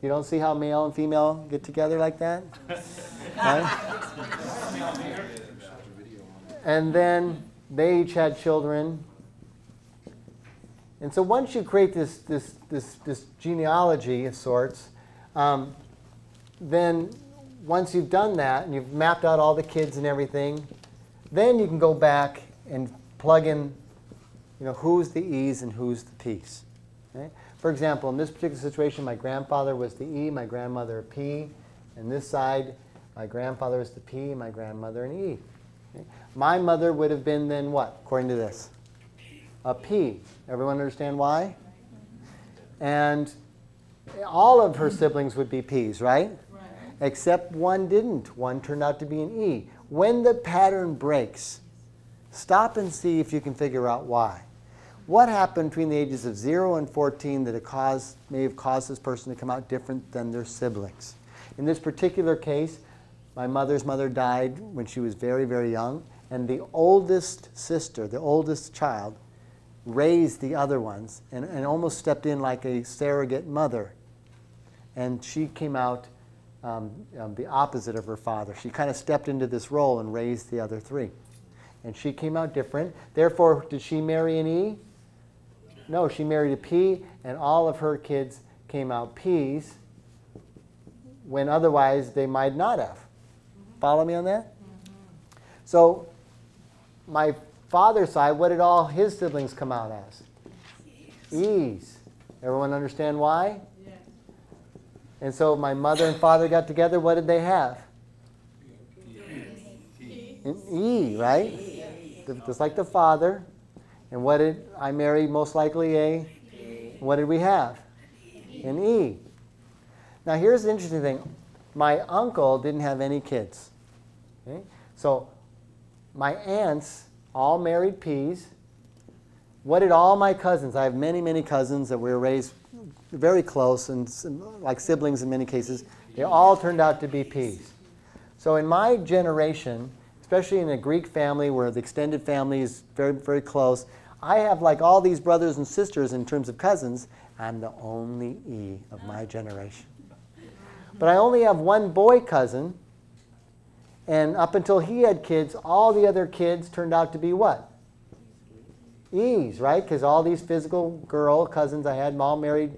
You don't see how male and female get together like that? Right? And then they each had children. And so once you create this genealogy of sorts, then once you've done that and you've mapped out all the kids and everything, then you can go back and plug in, you know, who's the E's and who's the P's. Okay? For example, in this particular situation, my grandfather was the E, my grandmother a P, and this side, my grandfather was the P, my grandmother an E. Okay? My mother would have been then what, according to this? A P. Everyone understand why? And all of her siblings would be P's, right? Except one didn't. One turned out to be an E. When the pattern breaks, stop and see if you can figure out why. What happened between the ages of 0 and 14 that may have caused this person to come out different than their siblings? In this particular case, my mother's mother died when she was very, very young, and the oldest sister, the oldest child, raised the other ones and almost stepped in like a surrogate mother. And she came out the opposite of her father. She kind of stepped into this role and raised the other three. And she came out different. Therefore, did she marry an E? No, she married a P, and all of her kids came out Ps, when otherwise they might not have. Follow me on that? So my father's side, what did all his siblings come out as? E's. Everyone understand why? And so my mother and father got together. What did they have? An E, right? Just like the father. And what did I marry? Most likely a? What did we have? An E. Now here's the interesting thing. My uncle didn't have any kids. Okay? So my aunts all married P's. What did all my cousins? I have many, many cousins that were raised very close and like siblings in many cases. They all turned out to be P's. So in my generation, especially in a Greek family where the extended family is very, very close. I have like all these brothers and sisters in terms of cousins. I'm the only E of my generation. But I only have one boy cousin, and up until he had kids, all the other kids turned out to be what? E's, right? Because all these physical girl cousins I had, all married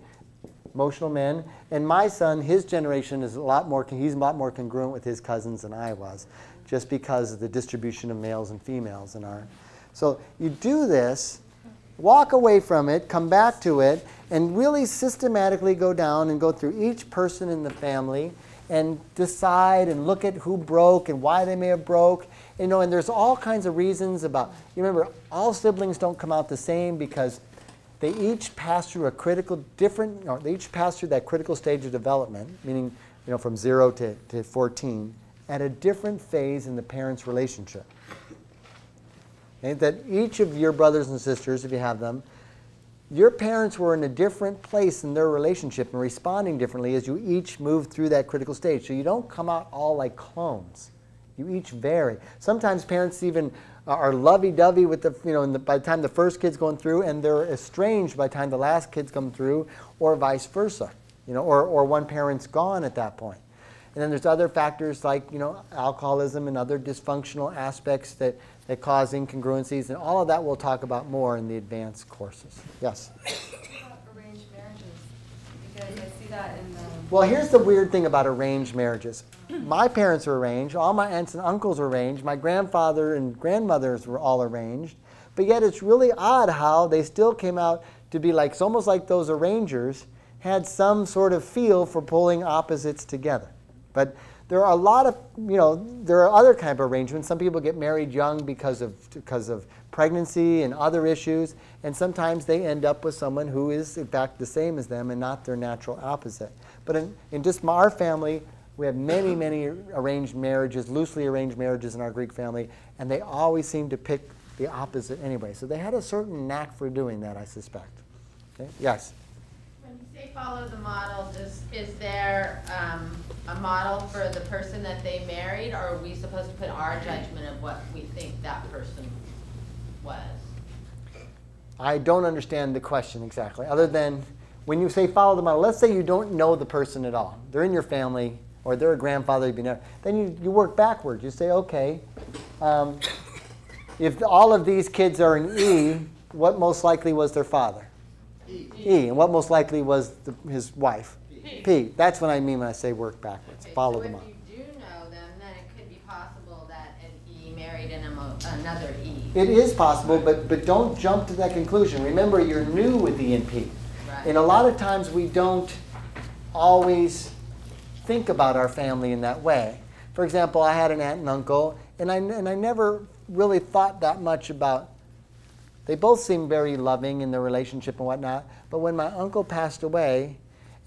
emotional men. And my son, his generation is he's a lot more congruent with his cousins than I was, just because of the distribution of males and females in our. So you do this, walk away from it, come back to it, and really systematically go down and go through each person in the family and decide and look at who broke and why they may have broke. You know, and there's all kinds of reasons about, you remember, all siblings don't come out the same because they each pass through a critical different, or they each pass through that critical stage of development, meaning, you know, from 0 to 14, at a different phase in the parents' relationship. Okay? That each of your brothers and sisters, if you have them, your parents were in a different place in their relationship and responding differently as you each move through that critical stage. So you don't come out all like clones. You each vary. Sometimes parents even are lovey-dovey with the, you know, by the time the first kid's going through, and they're estranged by the time the last kid's come through, or vice versa, you know, or one parent's gone at that point. And then there's other factors like, you know, alcoholism and other dysfunctional aspects that cause incongruencies, and all of that we'll talk about more in the advanced courses. Yes? What about arranged marriages? Because I see that in the... Well, here's the weird thing about arranged marriages. My parents were arranged. All my aunts and uncles were arranged. My grandfather and grandmothers were all arranged. But yet it's really odd how they still came out to be like, it's almost like those arrangers had some sort of feel for pulling opposites together. But there are a lot of, you know, there are other kind of arrangements. Some people get married young because of pregnancy and other issues. And sometimes they end up with someone who is, in fact, the same as them and not their natural opposite. But in just our family, we have many, many arranged marriages, loosely arranged marriages in our Greek family. And they always seem to pick the opposite anyway. So they had a certain knack for doing that, I suspect. Okay? Yes? When you say follow the model, is there a model for the person that they married? Or are we supposed to put our judgment of what we think that person was? I don't understand the question exactly, other than when you say follow the model, let's say you don't know the person at all. They're in your family, or they're a grandfather you've been there. Then you work backwards. You say, OK, if all of these kids are an E, what most likely was their father? E. E. And what most likely was his wife? P. P. That's what I mean when I say work backwards. Okay, follow them up. If you do know them, then it could be possible that an E married another E. It is possible, but don't jump to that conclusion. Remember, you're new with E&P. Right. And a lot of times we don't always think about our family in that way. For example, I had an aunt and uncle, and I never really thought that much about, they both seemed very loving in their relationship and whatnot, but when my uncle passed away,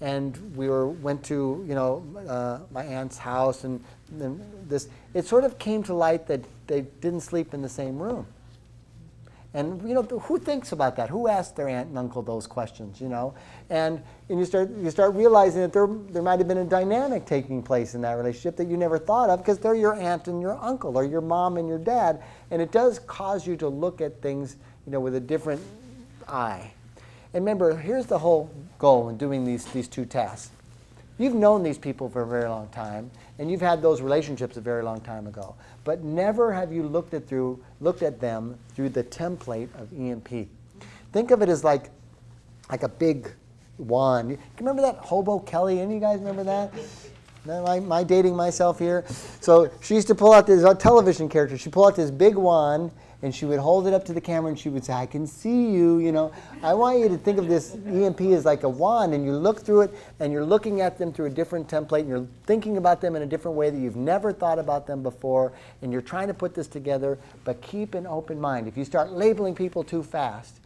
and we went to, you know, my aunt's house, and then this, it sort of came to light that they didn't sleep in the same room. And, you know, who thinks about that? Who asks their aunt and uncle those questions, you know? And you start realizing that there might have been a dynamic taking place in that relationship that you never thought of, because they're your aunt and your uncle, or your mom and your dad. And it does cause you to look at things, you know, with a different eye. And remember, here's the whole goal in doing these two tasks. You've known these people for a very long time, and you've had those relationships a very long time ago. But never have you looked at them through the template of EMP. Think of it as like a big wand. You remember that Hobo Kelly? Any of you guys remember that? Am I dating myself here? So she used to pull out this television character. She'd pull out this big wand, and she would hold it up to the camera, and she would say, I can see you, you know. I want you to think of this EMP as like a wand, and you look through it, and you're looking at them through a different template, and you're thinking about them in a different way that you've never thought about them before, and you're trying to put this together, but keep an open mind. If you start labeling people too fast,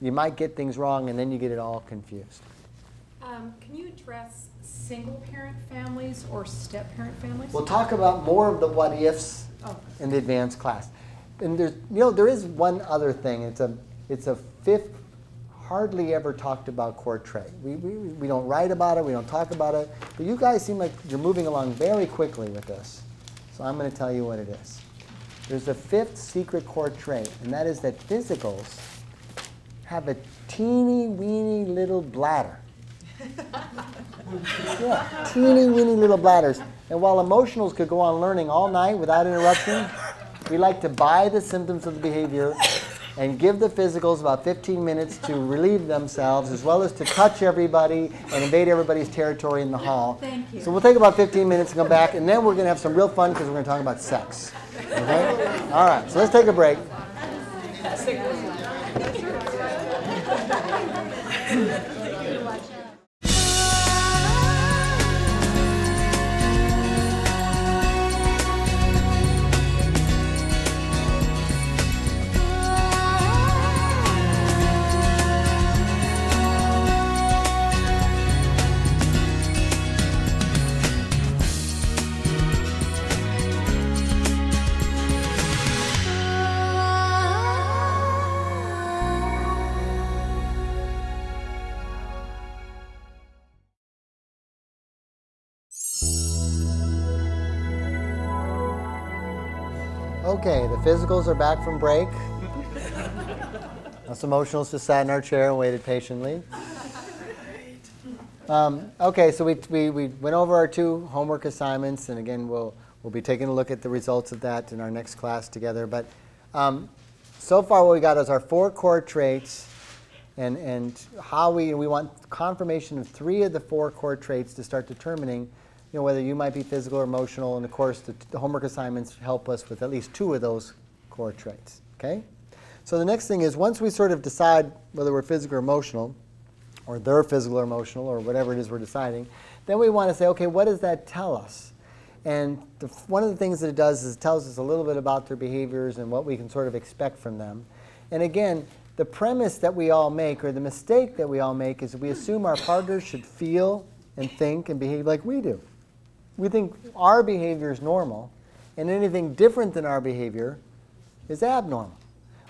you might get things wrong, and then you get it all confused. Can you address single-parent families or step-parent families? We'll talk about more of the what-ifs in the advanced class. And there's, you know, there is one other thing. It's a fifth, hardly ever talked about core trait. We don't write about it. We don't talk about it. But you guys seem like you're moving along very quickly with this. So I'm going to tell you what it is. There's a fifth secret core trait, and that is that physicals have a teeny weeny little bladder. Yeah, teeny weeny little bladders. And while emotionals could go on learning all night without interruption, we like to buy the symptoms of the behavior and give the physicals about 15 minutes to relieve themselves, as well as to touch everybody and invade everybody's territory in the hall. Thank you. So we'll take about 15 minutes and come back, and then we're going to have some real fun because we're going to talk about sex. Okay? All right, so let's take a break. Okay, the physicals are back from break. Us emotionals just sat in our chair and waited patiently. Okay, so we went over our two homework assignments, and again, we'll be taking a look at the results of that in our next class together. But so far what we got is our four core traits and how we want confirmation of three of the four core traits to start determining, you know, whether you might be physical or emotional, and of course the homework assignments help us with at least two of those core traits. Okay? So the next thing is, once we sort of decide whether we're physical or emotional, or they're physical or emotional, or whatever it is we're deciding, then we want to say, okay, what does that tell us? And one of the things that it does is it tells us a little bit about their behaviors and what we can sort of expect from them. And again, the premise that we all make, or the mistake that we all make, is we assume our partners should feel and think and behave like we do. We think our behavior is normal, and anything different than our behavior is abnormal.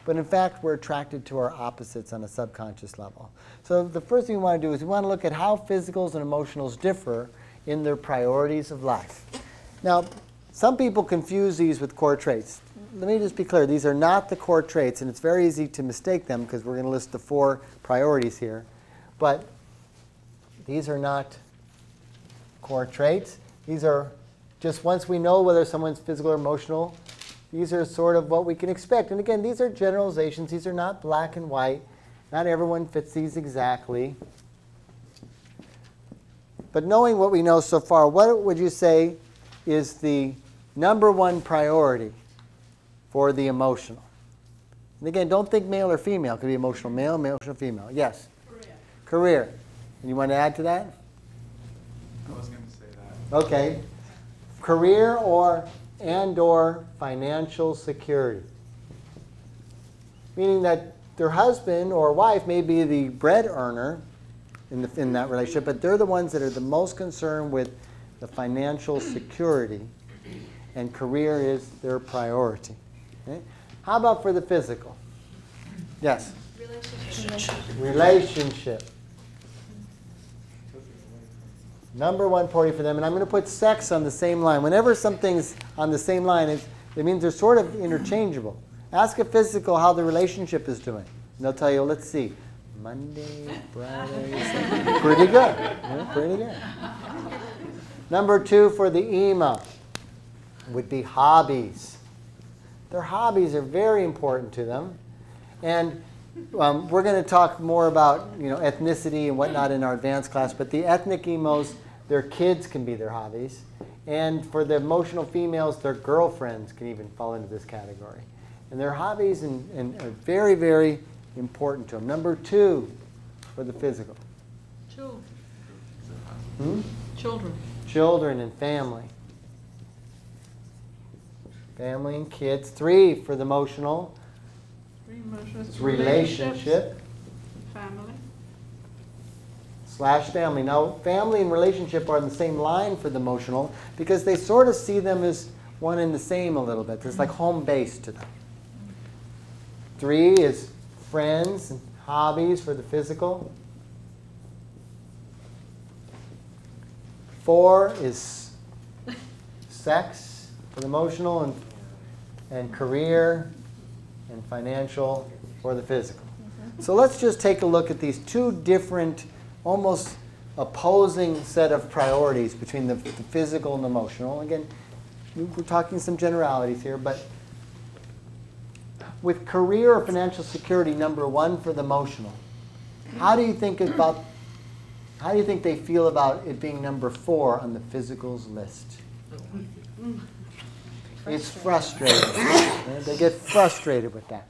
But in fact, we're attracted to our opposites on a subconscious level. So the first thing we want to do is we want to look at how physicals and emotionals differ in their priorities of life. Now, some people confuse these with core traits. Let me just be clear. These are not the core traits, and it's very easy to mistake them because we're going to list the four priorities here. But these are not core traits. These are just, once we know whether someone's physical or emotional, these are sort of what we can expect. And again, these are generalizations. These are not black and white. Not everyone fits these exactly. But knowing what we know so far, what would you say is the number one priority for the emotional? And again, don't think male or female. It could be emotional male, emotional female. Yes? Career. Career. And you want to add to that? Okay, career or financial security, meaning that their husband or wife may be the bread earner in that relationship, but they're the ones that are the most concerned with the financial security, and career is their priority. Okay? How about for the physical? Yes? Relationship. Relationship. Number one priority for them, and I'm going to put sex on the same line. Whenever something's on the same line, it means they're sort of interchangeable. Ask a physical how the relationship is doing, and they'll tell you, let's see, Monday, Friday, Sunday. Pretty good. Yeah, pretty good. Number two for the EMA would be hobbies. Their hobbies are very important to them, and we're going to talk more about, you know, ethnicity and whatnot in our advanced class, but the ethnic emos, their kids can be their hobbies. And for the emotional females, their girlfriends can even fall into this category. And their hobbies and are very, very important to them. Number two for the physical. Children. Hmm? Children. Children and family. Family and kids. Three for the emotional. Relationship. Family. Slash family. Now, family and relationship are on the same line for the emotional because they sort of see them as one and the same a little bit. It's like home base to them. Three is friends and hobbies for the physical. Four is sex for the emotional, and and career and financial or the physical. So let's just take a look at these two different, almost opposing set of priorities between the physical and emotional. Again, we're talking some generalities here, but with career or financial security, #1 for the emotional. How do you think they feel about it being #4 on the physicals list? It's frustrating. They get frustrated with that.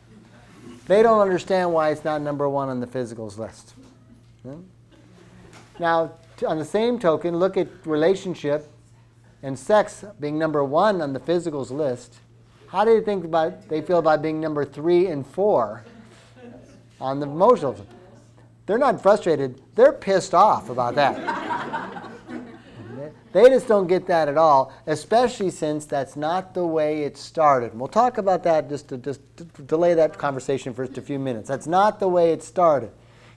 They don't understand why it's not #1 on the physicals list. Now, on the same token, look at relationship and sex being #1 on the physicals list. How do you think they feel about being #3 and 4 on the emotionals? They're not frustrated. They're pissed off about that. They just don't get that at all, especially since that's not the way it started. And we'll talk about that just to delay that conversation for just a few minutes. That's not the way it started.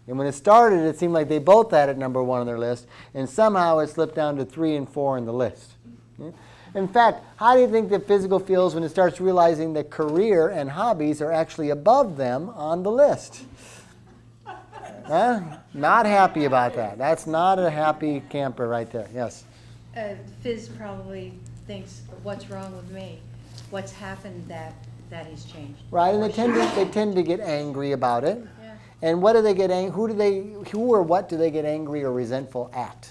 And when it started, it seemed like they both had it #1 on their list, and somehow it slipped down to 3 and 4 on the list. In fact, how do you think the physical feels when it starts realizing that career and hobbies are actually above them on the list? Huh? Not happy about that. That's not a happy camper right there. Yes? Fizz probably thinks, what's wrong with me? What's happened that he's changed? Right, and they tend to get angry about it. Yeah. And what do they get angry? Who or what do they get angry or resentful at?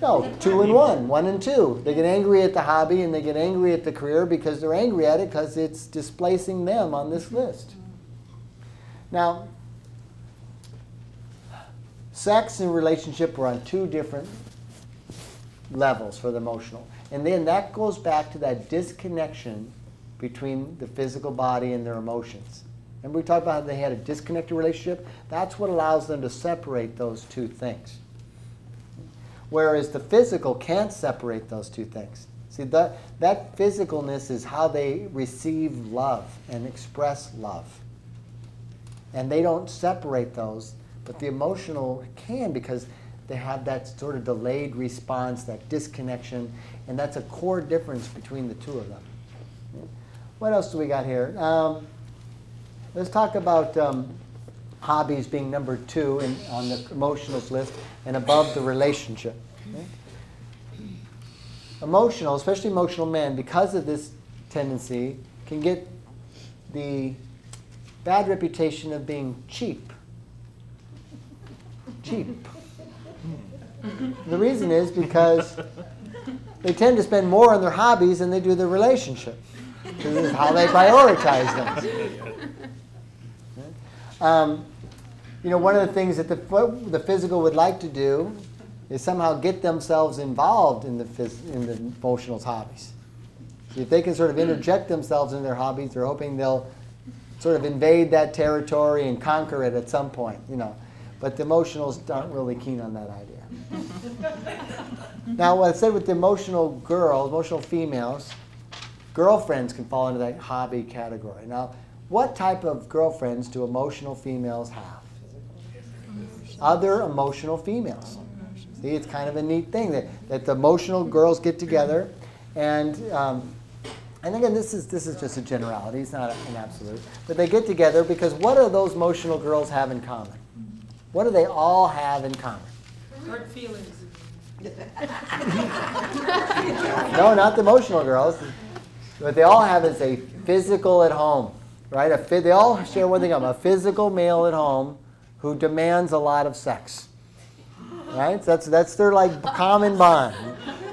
No, 2 and 1, 1 and 2. They get angry at the hobby and they get angry at the career because they're angry at it because it's displacing them on this list. Now, sex and relationship were on 2 different levels for the emotional. And then that goes back to that disconnection between the physical body and their emotions. Remember we talked about how they had a disconnected relationship? That's what allows them to separate those 2 things. Whereas the physical can't separate those 2 things. See, that physicalness is how they receive love and express love. And they don't separate those. But the emotional can because they have that sort of delayed response, that disconnection, and that's a core difference between the 2 of them. What else do we got here? Let's talk about hobbies being #2 on the emotionals list and above the relationship. Okay? Emotional, especially emotional men, because of this tendency, can get the bad reputation of being cheap. Cheap. The reason is because they tend to spend more on their hobbies than they do their relationship. This is how they prioritize them. You know, one of the things that the physical would like to do is somehow get themselves involved in the emotional's hobbies. So if they can sort of interject themselves in their hobbies, they're hoping they'll sort of invade that territory and conquer it at some point, you know. But the emotionals aren't really keen on that idea. Now, what I said with the emotional females, girlfriends can fall into that hobby category. Now, what type of girlfriends do emotional females have? Other emotional females. See, it's kind of a neat thing that the emotional girls get together. And again, this is just a generality. It's not an absolute. But they get together because what do those emotional girls have in common? What do they all have in common? Hurt feelings. No, not the emotional girls. What they all have is a physical at home, right? They all share one thing: a physical male at home who demands a lot of sex, right? So that's their like common bond.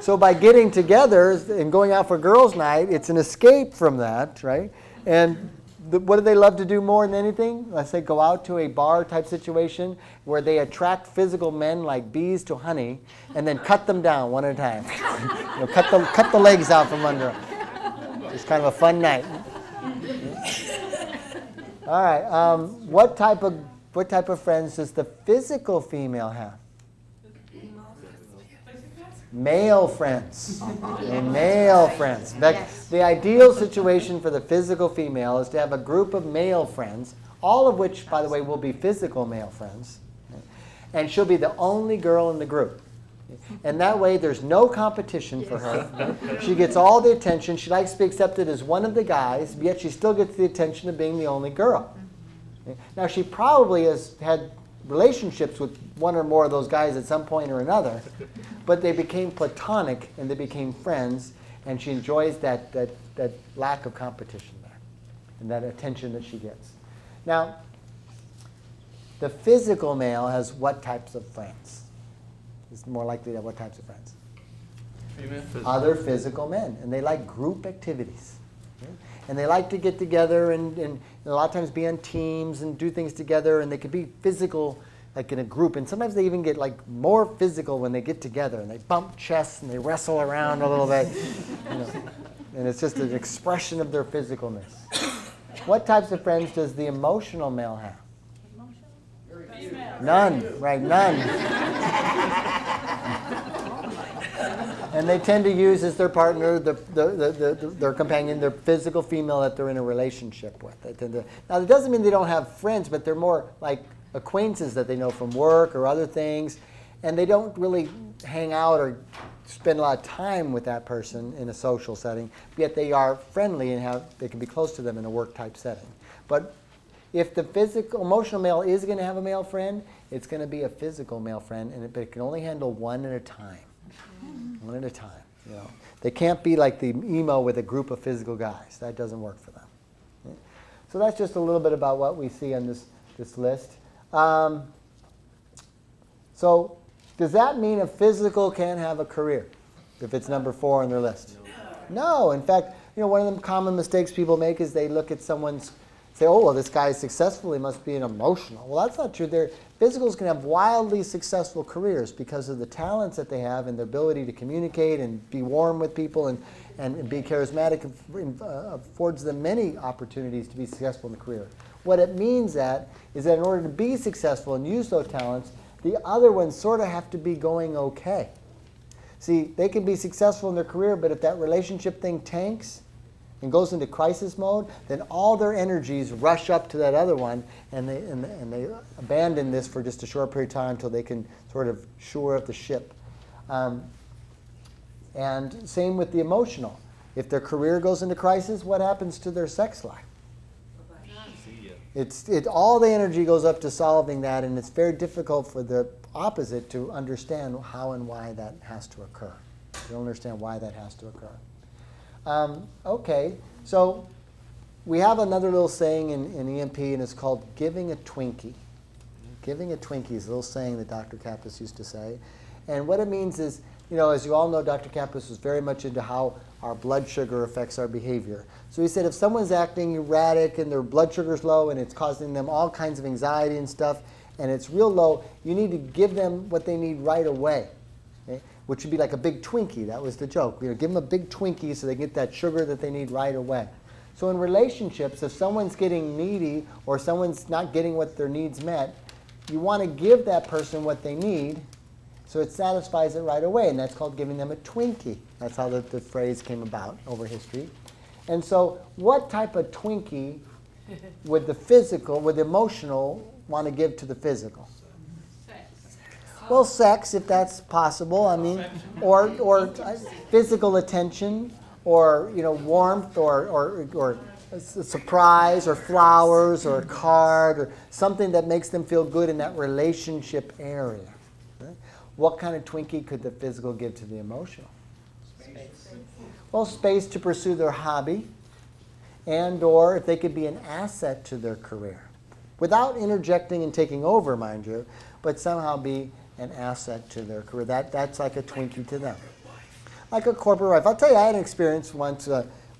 So by getting together and going out for girls' night, it's an escape from that, right? And what do they love to do more than anything? Let's say go out to a bar type situation where they attract physical men like bees to honey and then cut them down one at a time. You know, cut the legs out from under them. It's kind of a fun night. All right. What type of friends does the physical female have? Male friends, and male friends. In fact, the ideal situation for the physical female is to have a group of male friends, all of which, by the way, will be physical male friends, and she'll be the only girl in the group. And that way there's no competition for her. She gets all the attention. She likes to be accepted as one of the guys, yet she still gets the attention of being the only girl. Now, she probably has had relationships with one or more of those guys at some point or another, but they became platonic and they became friends, and she enjoys that lack of competition there and that attention that she gets. Now, the physical male has what types of friends? It's more likely to have what types of friends? Female. Other physical men. And they like group activities. Okay. And they like to get together and a lot of times be on teams and do things together. And they could be physical, like in a group. And sometimes they even get like more physical when they get together. And they bump chests and they wrestle around a little bit. You know. And it's just an expression of their physicalness. What types of friends does the emotional male have? None, right, none. And they tend to use as their partner, their companion, their physical female that they're in a relationship with. They tend to, now, that doesn't mean they don't have friends, but they're more like acquaintances that they know from work or other things. And they don't really hang out or spend a lot of time with that person in a social setting, yet they are friendly and they can be close to them in a work-type setting. But if the physical, emotional male is going to have a male friend, it's going to be a physical male friend, and but it can only handle one at a time. One at a time. You know. They can't be like the emo with a group of physical guys. That doesn't work for them. Okay. So that's just a little bit about what we see on this list. So does that mean a physical can have a career if it's number 4 on their list? No. In fact, you know, one of the common mistakes people make is they look at someone's say, oh, well, this guy is successful, he must be an emotional. Well, that's not true. Their physicals can have wildly successful careers because of the talents that they have and their ability to communicate and be warm with people and be charismatic affords them many opportunities to be successful in the career. What it means that is that in order to be successful and use those talents, the other ones sort of have to be going okay. See, they can be successful in their career, but if that relationship thing tanks, and goes into crisis mode, then all their energies rush up to that other one, and they abandon this for just a short period of time until they can sort of shore up the ship. And same with the emotional. If their career goes into crisis, what happens to their sex life? All the energy goes up to solving that, and it's very difficult for the opposite to understand how and why that has to occur. They don't understand why that has to occur. Okay, so we have another little saying in EMP, and it's called giving a Twinkie. Giving a Twinkie is a little saying that Dr. Kappas used to say. And what it means is, you know, as you all know, Dr. Kappas was very much into how our blood sugar affects our behavior. So he said if someone's acting erratic and their blood sugar's low and it's causing them all kinds of anxiety and stuff, and it's real low, you need to give them what they need right away. Okay? Which would be like a big Twinkie. That was the joke. You know, give them a big Twinkie so they get that sugar that they need right away. So in relationships, if someone's getting needy or someone's not getting what their needs met, you want to give that person what they need so it satisfies it right away. And that's called giving them a Twinkie. That's how the phrase came about over history. And so what type of Twinkie would the emotional want to give to the physical? Well, sex, if that's possible, I mean, or physical attention, or you know, warmth, or a surprise, or flowers, or a card, or something that makes them feel good in that relationship area. Right? What kind of Twinkie could the physical give to the emotional? Space. Well, space to pursue their hobby, and or if they could be an asset to their career, without interjecting and taking over, mind you, but somehow be an asset to their career. That's like a Twinkie to them. Like a corporate wife. I'll tell you, I had an experience once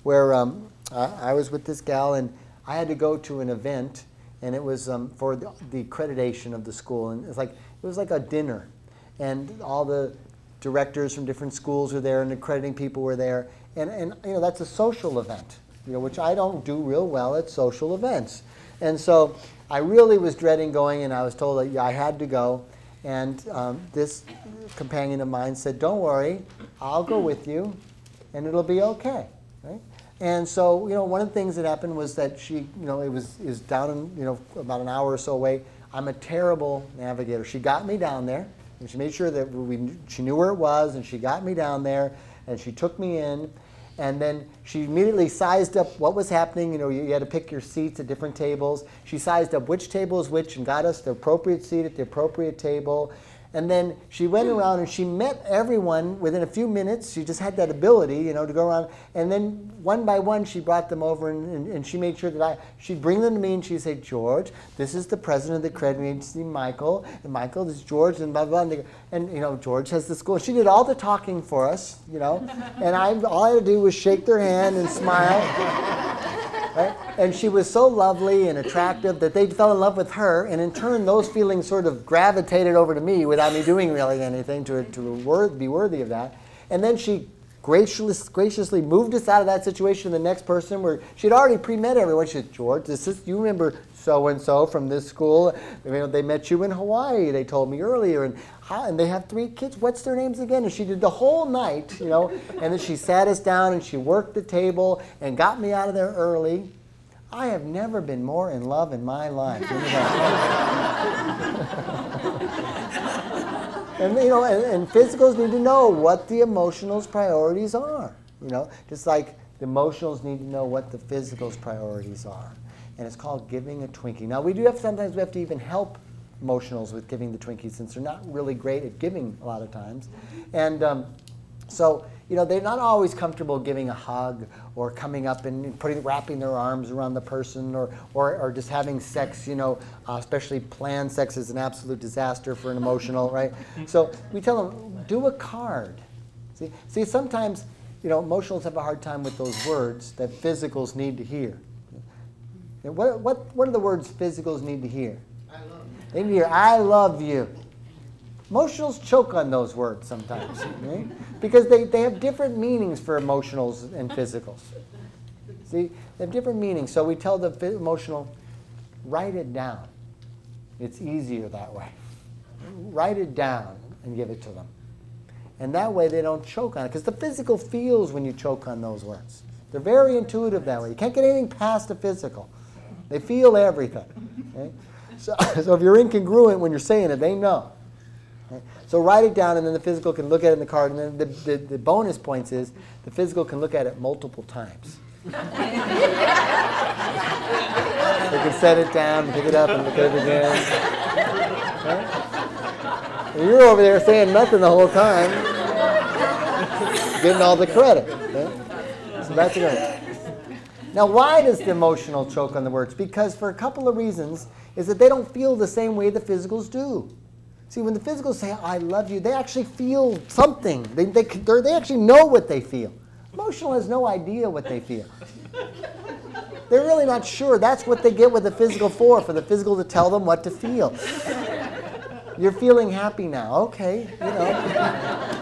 where I was with this gal, and I had to go to an event, and it was for the accreditation of the school. And it was like a dinner, and all the directors from different schools were there, and accrediting people were there. And you know, that's a social event, you know, which I don't do real well at social events. And so I really was dreading going, and I was told that I had to go. And this companion of mine said, don't worry, I'll go with you, and it'll be okay. Right? And so, you know, one of the things that happened was that she, you know, it was down, you know, about an hour or so away. I'm a terrible navigator. She got me down there, And she made sure that she knew where it was, and she got me down there, and she took me in. And then she immediately sized up what was happening. You know, you had to pick your seats at different tables. She sized up which table is which and got us the appropriate seat at the appropriate table. And then she went around and she met everyone within a few minutes. She just had that ability, you know, to go around. And then one by one, she brought them over, and she made sure that she'd bring them to me, and she'd say, George, this is the president of the credit agency, Michael. And Michael, this is George, and blah, blah, blah. And, you know, George has the school. She did all the talking for us, you know. And all I had to do was shake their hand and smile. Right? And she was so lovely and attractive that they fell in love with her, and in turn those feelings sort of gravitated over to me without me doing really anything to be worthy of that. And then she graciously moved us out of that situation to the next person, where she'd already pre-met everyone. She said, George, you remember so-and-so from this school? You know, they met you in Hawaii, they told me earlier, and they have 3 kids. What's their names again? And she did the whole night, you know, and then she sat us down and she worked the table and got me out of there early. I have never been more in love in my life. And, you know, and physicals need to know what the emotionals' priorities are, you know, just like the emotionals need to know what the physicals' priorities are. And it's called giving a Twinkie. Now, sometimes we have to even help emotionals with giving the Twinkies, since they're not really great at giving a lot of times. And so, you know, they're not always comfortable giving a hug or coming up and wrapping their arms around the person, or just having sex, you know, especially planned sex is an absolute disaster for an emotional, right? So we tell them, do a card. See, sometimes, you know, emotionals have a hard time with those words that physicals need to hear. And what are the words physicals need to hear? I love you. They need to hear, I love you. Emotionals choke on those words sometimes, right? Because they have different meanings for emotionals and physicals. See, they have different meanings. So we tell the emotional, write it down. It's easier that way. Write it down and give it to them. And that way they don't choke on it, because the physical feels when you choke on those words. They're very intuitive that way. You can't get anything past the physical. They feel everything. Okay? So if you're incongruent when you're saying it, they know. Right? So write it down, and then the physical can look at it in the card. And then the bonus points is the physical can look at it multiple times. They can set it down, pick it up, and look at it again. Right? And you're over there saying nothing the whole time, getting all the credit. Right? So that's good. Now, why does the emotional choke on the words? Because for a couple of reasons, is that they don't feel the same way the physicals do. See, when the physicals say, I love you, they actually feel something. They actually know what they feel. Emotional has no idea what they feel. They're really not sure. That's what they get with the physical for the physical to tell them what to feel. You're feeling happy now. Okay, you know.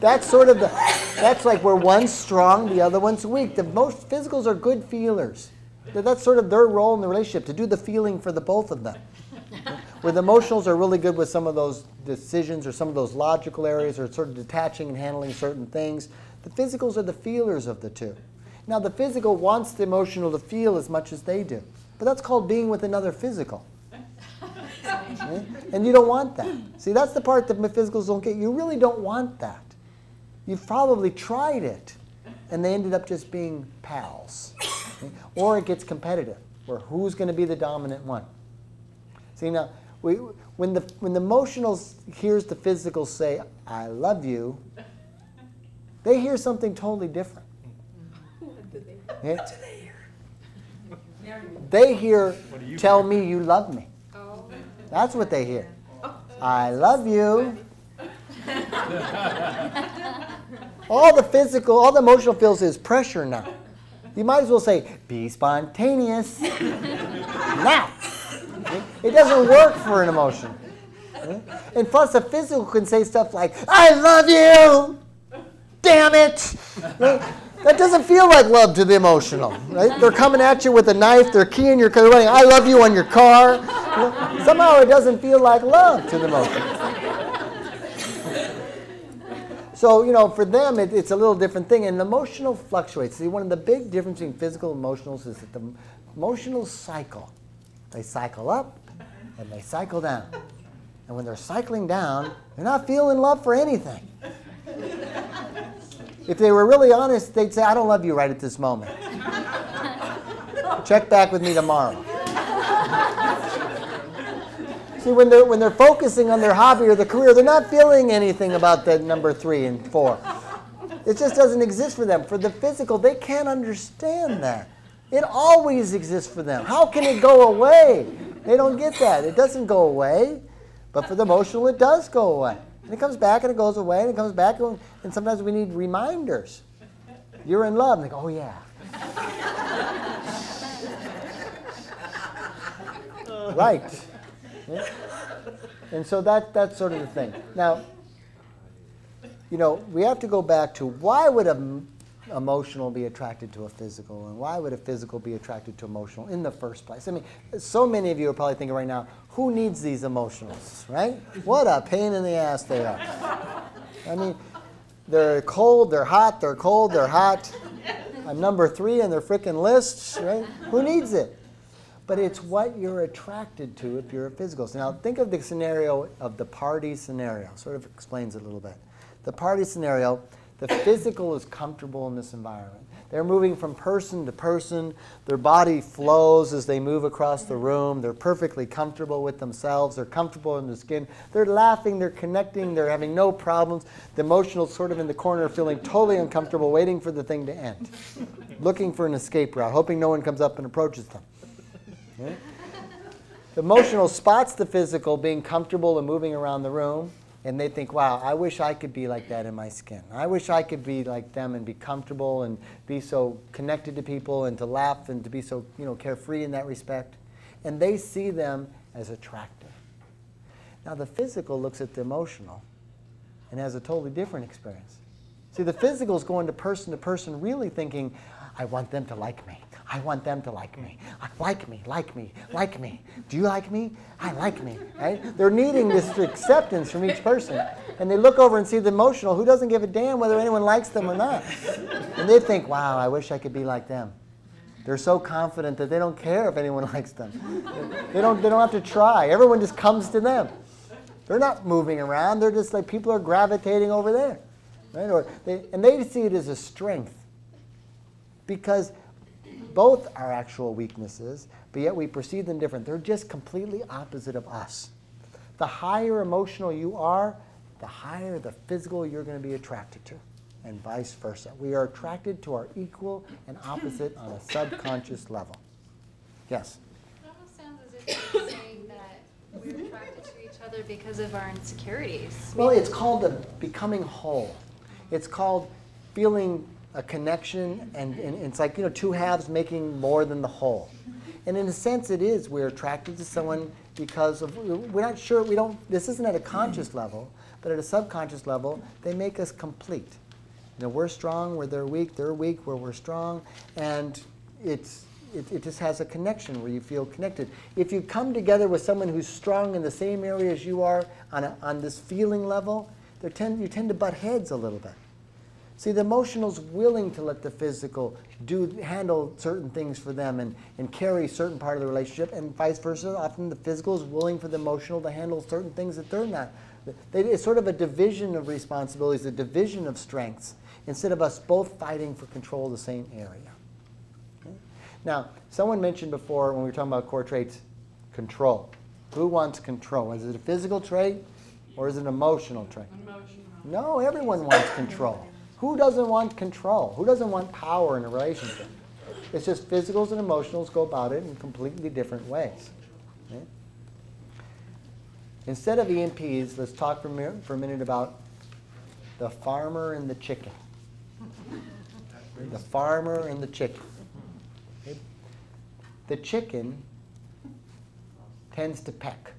That's sort of that's like where one's strong, the other one's weak. The most physicals are good feelers. That's sort of their role in the relationship, to do the feeling for the both of them. Where the emotionals are really good with some of those decisions or some of those logical areas, or sort of detaching and handling certain things. The physicals are the feelers of the two. Now, the physical wants the emotional to feel as much as they do, but that's called being with another physical. Okay? And you don't want that. See, that's the part that physicals don't get. You really don't want that. You've probably tried it, and they ended up just being pals. Okay? Or it gets competitive, where who's going to be the dominant one? See, now, when the emotional hears the physical say, I love you, they hear something totally different. What do they hear? Yeah. They hear, tell me you love me. Oh. That's what they hear. Oh. I love you. All the emotional feels is pressure now. You might as well say, be spontaneous. Now. It doesn't work for an emotion. And plus, a physical can say stuff like, I love you! Damn it! That doesn't feel like love to the emotional. Right? They're coming at you with a knife, they're keying your car, I love you on your car. Somehow it doesn't feel like love to the emotional. So, you know, for them, it's a little different thing. And the emotional fluctuates. See, one of the big differences between physical and emotionals is that the emotional cycle. They cycle up, and they cycle down. And when they're cycling down, they're not feeling love for anything. If they were really honest, they'd say, I don't love you right at this moment. Check back with me tomorrow. See, when they're focusing on their hobby or their career, they're not feeling anything about the number 3 and 4. It just doesn't exist for them. For the physical, they can't understand that. It always exists for them. How can it go away? They don't get that. It doesn't go away. But for the emotional, it does go away. And it comes back and it goes away and it comes back. And sometimes we need reminders. You're in love. And they go, oh, yeah. Right. Yeah. And so that's sort of the thing. Now, you know, we have to go back to why would an emotional be attracted to a physical? And why would a physical be attracted to emotional in the first place? I mean, so many of you are probably thinking right now, who needs these emotionals, right? What a pain in the ass they are. I mean, they're cold, they're hot, they're cold, they're hot. I'm number 3 on their frickin' lists, right? Who needs it? But it's what you're attracted to if you're a physical. So now think of the scenario of the party scenario. Sort of explains it a little bit. The party scenario, the physical is comfortable in this environment. They're moving from person to person. Their body flows as they move across the room. They're perfectly comfortable with themselves. They're comfortable in their skin. They're laughing. They're connecting. They're having no problems. The emotional sort of in the corner feeling totally uncomfortable, waiting for the thing to end, looking for an escape route, hoping no one comes up and approaches them. Yeah. The emotional spots the physical being comfortable and moving around the room, and they think, wow, I wish I could be like that in my skin. I wish I could be like them and be comfortable and be so connected to people and to laugh and to be so, you know, carefree in that respect. And they see them as attractive. Now the physical looks at the emotional and has a totally different experience. See, the physical is going to person really thinking, I want them to like me. I want them to like me. Like me, like me, like me. Do you like me? I like me. Right? They're needing this acceptance from each person. And they look over and see the emotional who doesn't give a damn whether anyone likes them or not. And they think, wow, I wish I could be like them. They're so confident that they don't care if anyone likes them. They don't have to try. Everyone just comes to them. They're not moving around. They're just like people are gravitating over there. Right? Or they see it as a strength. Because both are actual weaknesses, but yet we perceive them different. They're just completely opposite of us. The higher emotional you are, the higher the physical you're going to be attracted to, and vice versa. We are attracted to our equal and opposite on a subconscious level. Yes? It almost sounds as if you're saying that we're attracted to each other because of our insecurities. Well, it's called becoming whole. It's called feeling a connection, and it's like, you know, two halves making more than the whole. And in a sense, it is. We're attracted to someone because of, we're not sure, we don't, this isn't at a conscious level, but at a subconscious level, they make us complete. You know, we're strong where they're weak where we're strong, and it just has a connection where you feel connected. If you come together with someone who's strong in the same area as you are on this feeling level, you tend to butt heads a little bit. See, the emotional's willing to let the physical handle certain things for them and carry certain part of the relationship, and vice versa. Often the physical is willing for the emotional to handle certain things that they're not. It's sort of a division of responsibilities, a division of strengths, instead of us both fighting for control of the same area. Okay? Now, someone mentioned before when we were talking about core traits, control. Who wants control? Is it a physical trait or is it an emotional trait? Emotional. No, everyone wants control. Who doesn't want control? Who doesn't want power in a relationship? It's just physicals and emotionals go about it in completely different ways. Okay? Instead of EMPs, let's talk for a minute about the farmer and the chicken. The farmer and the chicken. Okay? The chicken tends to peck.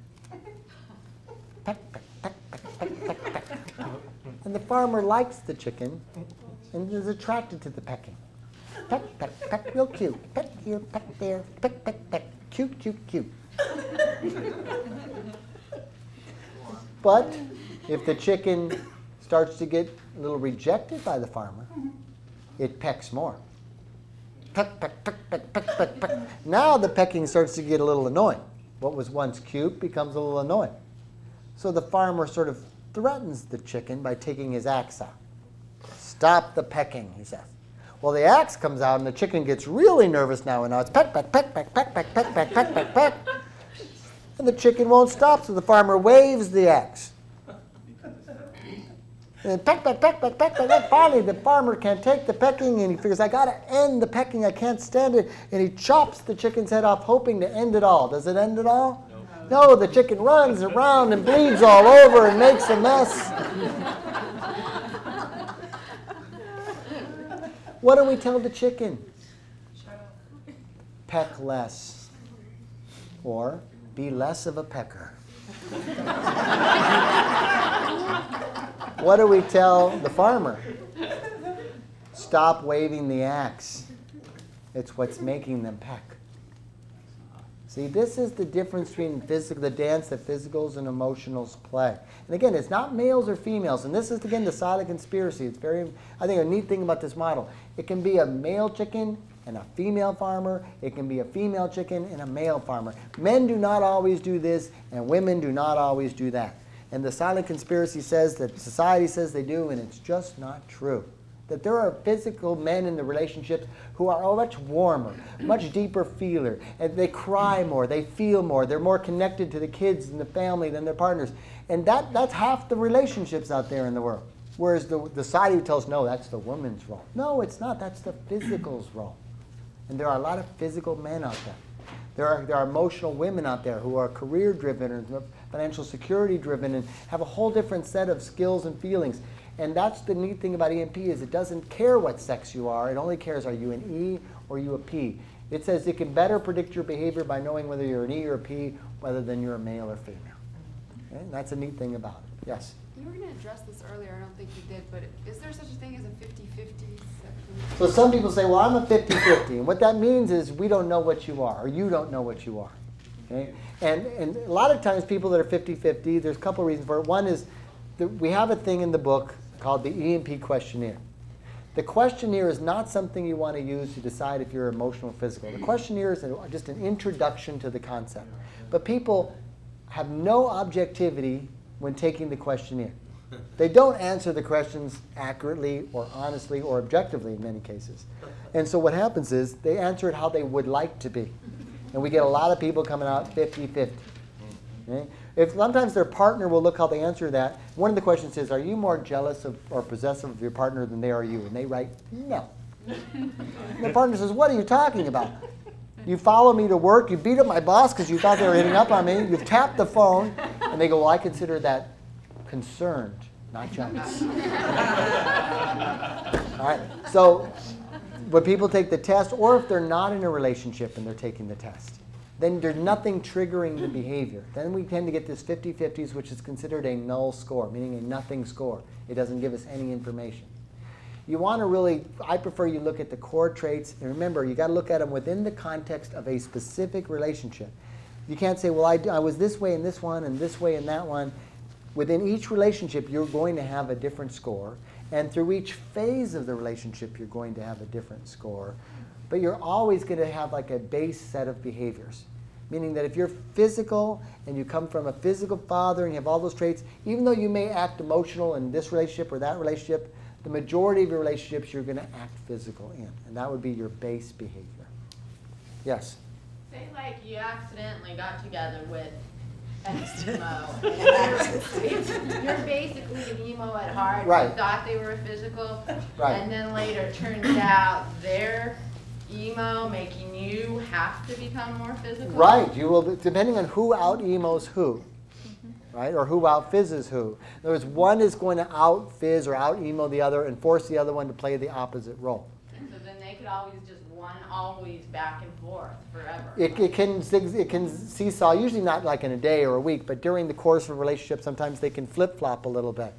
Peck, peck, peck, peck, peck, peck, peck. And the farmer likes the chicken and is attracted to the pecking. Peck, peck, peck, real cute. Peck here, peck there, peck, peck, peck. Cute, cute, cute. But if the chicken starts to get a little rejected by the farmer, it pecks more. Peck, peck, peck, peck, peck, peck, peck. Now the pecking starts to get a little annoying. What was once cute becomes a little annoying. So the farmer sort of threatens the chicken by taking his axe out. Stop the pecking, he says. Well, the axe comes out, and the chicken gets really nervous now, and now it's peck, peck, peck, peck, peck, peck, peck, peck, peck, peck, peck. And the chicken won't stop, so the farmer waves the axe. And peck, peck, peck, peck, peck, peck, peck. Finally, the farmer can't take the pecking, and he figures, I got to end the pecking. I can't stand it. And he chops the chicken's head off, hoping to end it all. Does it end it all? No, the chicken runs around and bleeds all over and makes a mess. What do we tell the chicken? Peck less, or be less of a pecker. What do we tell the farmer? Stop waving the axe. It's what's making them peck. See, this is the difference between the dance that physicals and emotionals play. And again, it's not males or females. And this is, again, the side of conspiracy. It's very, I think, a neat thing about this model. It can be a male chicken and a female farmer. It can be a female chicken and a male farmer. Men do not always do this, and women do not always do that. And the silent conspiracy says that society says they do, and it's just not true. That there are physical men in the relationships who are much warmer, much deeper feeler, and they cry more, they feel more, they're more connected to the kids and the family than their partners. And that's half the relationships out there in the world. Whereas the side who tells, no, that's the woman's role. No, it's not. That's the physical's role. And there are a lot of physical men out there. There are emotional women out there who are career-driven or financial security-driven and have a whole different set of skills and feelings. And that's the neat thing about EMP is it doesn't care what sex you are. It only cares, are you an E or are you a P? It says it can better predict your behavior by knowing whether you're an E or a P, rather than you're a male or female. Okay? And that's a neat thing about it. Yes? You were going to address this earlier. I don't think you did. But is there such a thing as a 50-50? So some people say, well, I'm a 50-50. And what that means is we don't know what you are, or you don't know what you are. Okay? And a lot of times people that are 50-50, there's a couple of reasons for it. One is that we have a thing in the book called the E&P questionnaire. The questionnaire is not something you want to use to decide if you're emotional or physical. The questionnaire is just an introduction to the concept. But people have no objectivity when taking the questionnaire. They don't answer the questions accurately or honestly or objectively in many cases. And so what happens is they answer it how they would like to be. And we get a lot of people coming out 50-50. Okay? If sometimes their partner will look how they answer that. One of the questions is, are you more jealous of or possessive of your partner than they are you? And they write, no. And the partner says, what are you talking about? You follow me to work. You beat up my boss because you thought they were hitting up on me. You've tapped the phone. And they go, well, I consider that concerned, not jealous. All right. So when people take the test, or if they're not in a relationship and they're taking the test, then there's nothing triggering the behavior. Then we tend to get this 50-50s, which is considered a null score, meaning a nothing score. It doesn't give us any information. You want to really, I prefer you look at the core traits. And remember, you've got to look at them within the context of a specific relationship. You can't say, well, I was this way in this one and this way in that one. Within each relationship, you're going to have a different score. And through each phase of the relationship, you're going to have a different score. But you're always going to have like a base set of behaviors. Meaning that if you're physical and you come from a physical father and you have all those traits, even though you may act emotional in this relationship or that relationship, the majority of your relationships you're going to act physical in. And that would be your base behavior. Yes? Say like you accidentally got together with an emo. You're basically an emo at heart. Right. You thought they were physical. Right. And then later it turns out they're emo, making you have to become more physical? Right. You will, depending on who out-emos who, right? Or who out-fizzes who. In other words, one is going to out-fizz or out-emo the other and force the other one to play the opposite role. And so then they could always just always back and forth forever. It can seesaw, usually not like in a day or a week, but during the course of a relationship, sometimes they can flip-flop a little bit.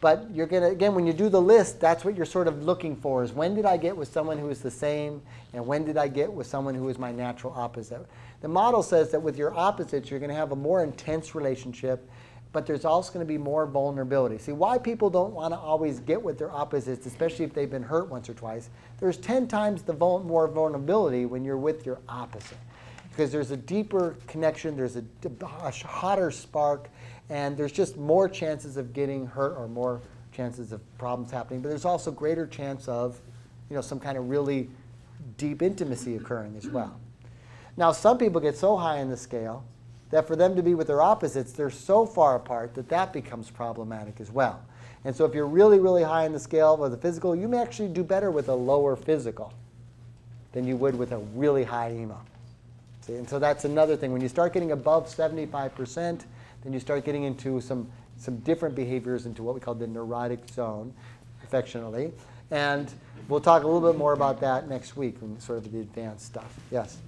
But you're going to, again, when you do the list, that's what you're sort of looking for is when did I get with someone who is the same, and when did I get with someone who is my natural opposite? The model says that with your opposites, you're going to have a more intense relationship, but there's also going to be more vulnerability. See, why people don't want to always get with their opposites, especially if they've been hurt once or twice, there's 10 times the more vulnerability when you're with your opposite. because there's a deeper connection, there's a hotter spark, and there's just more chances of getting hurt or more chances of problems happening. But there's also greater chance of, you know, some kind of really deep intimacy occurring as well. Now, some people get so high on the scale that for them to be with their opposites, they're so far apart that that becomes problematic as well. And so if you're really, really high on the scale with a physical, you may actually do better with a lower physical than you would with a really high emo. See? And so that's another thing. When you start getting above 75%, then you start getting into some different behaviors, into what we call the neurotic zone, affectionately. And we'll talk a little bit more about that next week, and sort of the advanced stuff. Yes?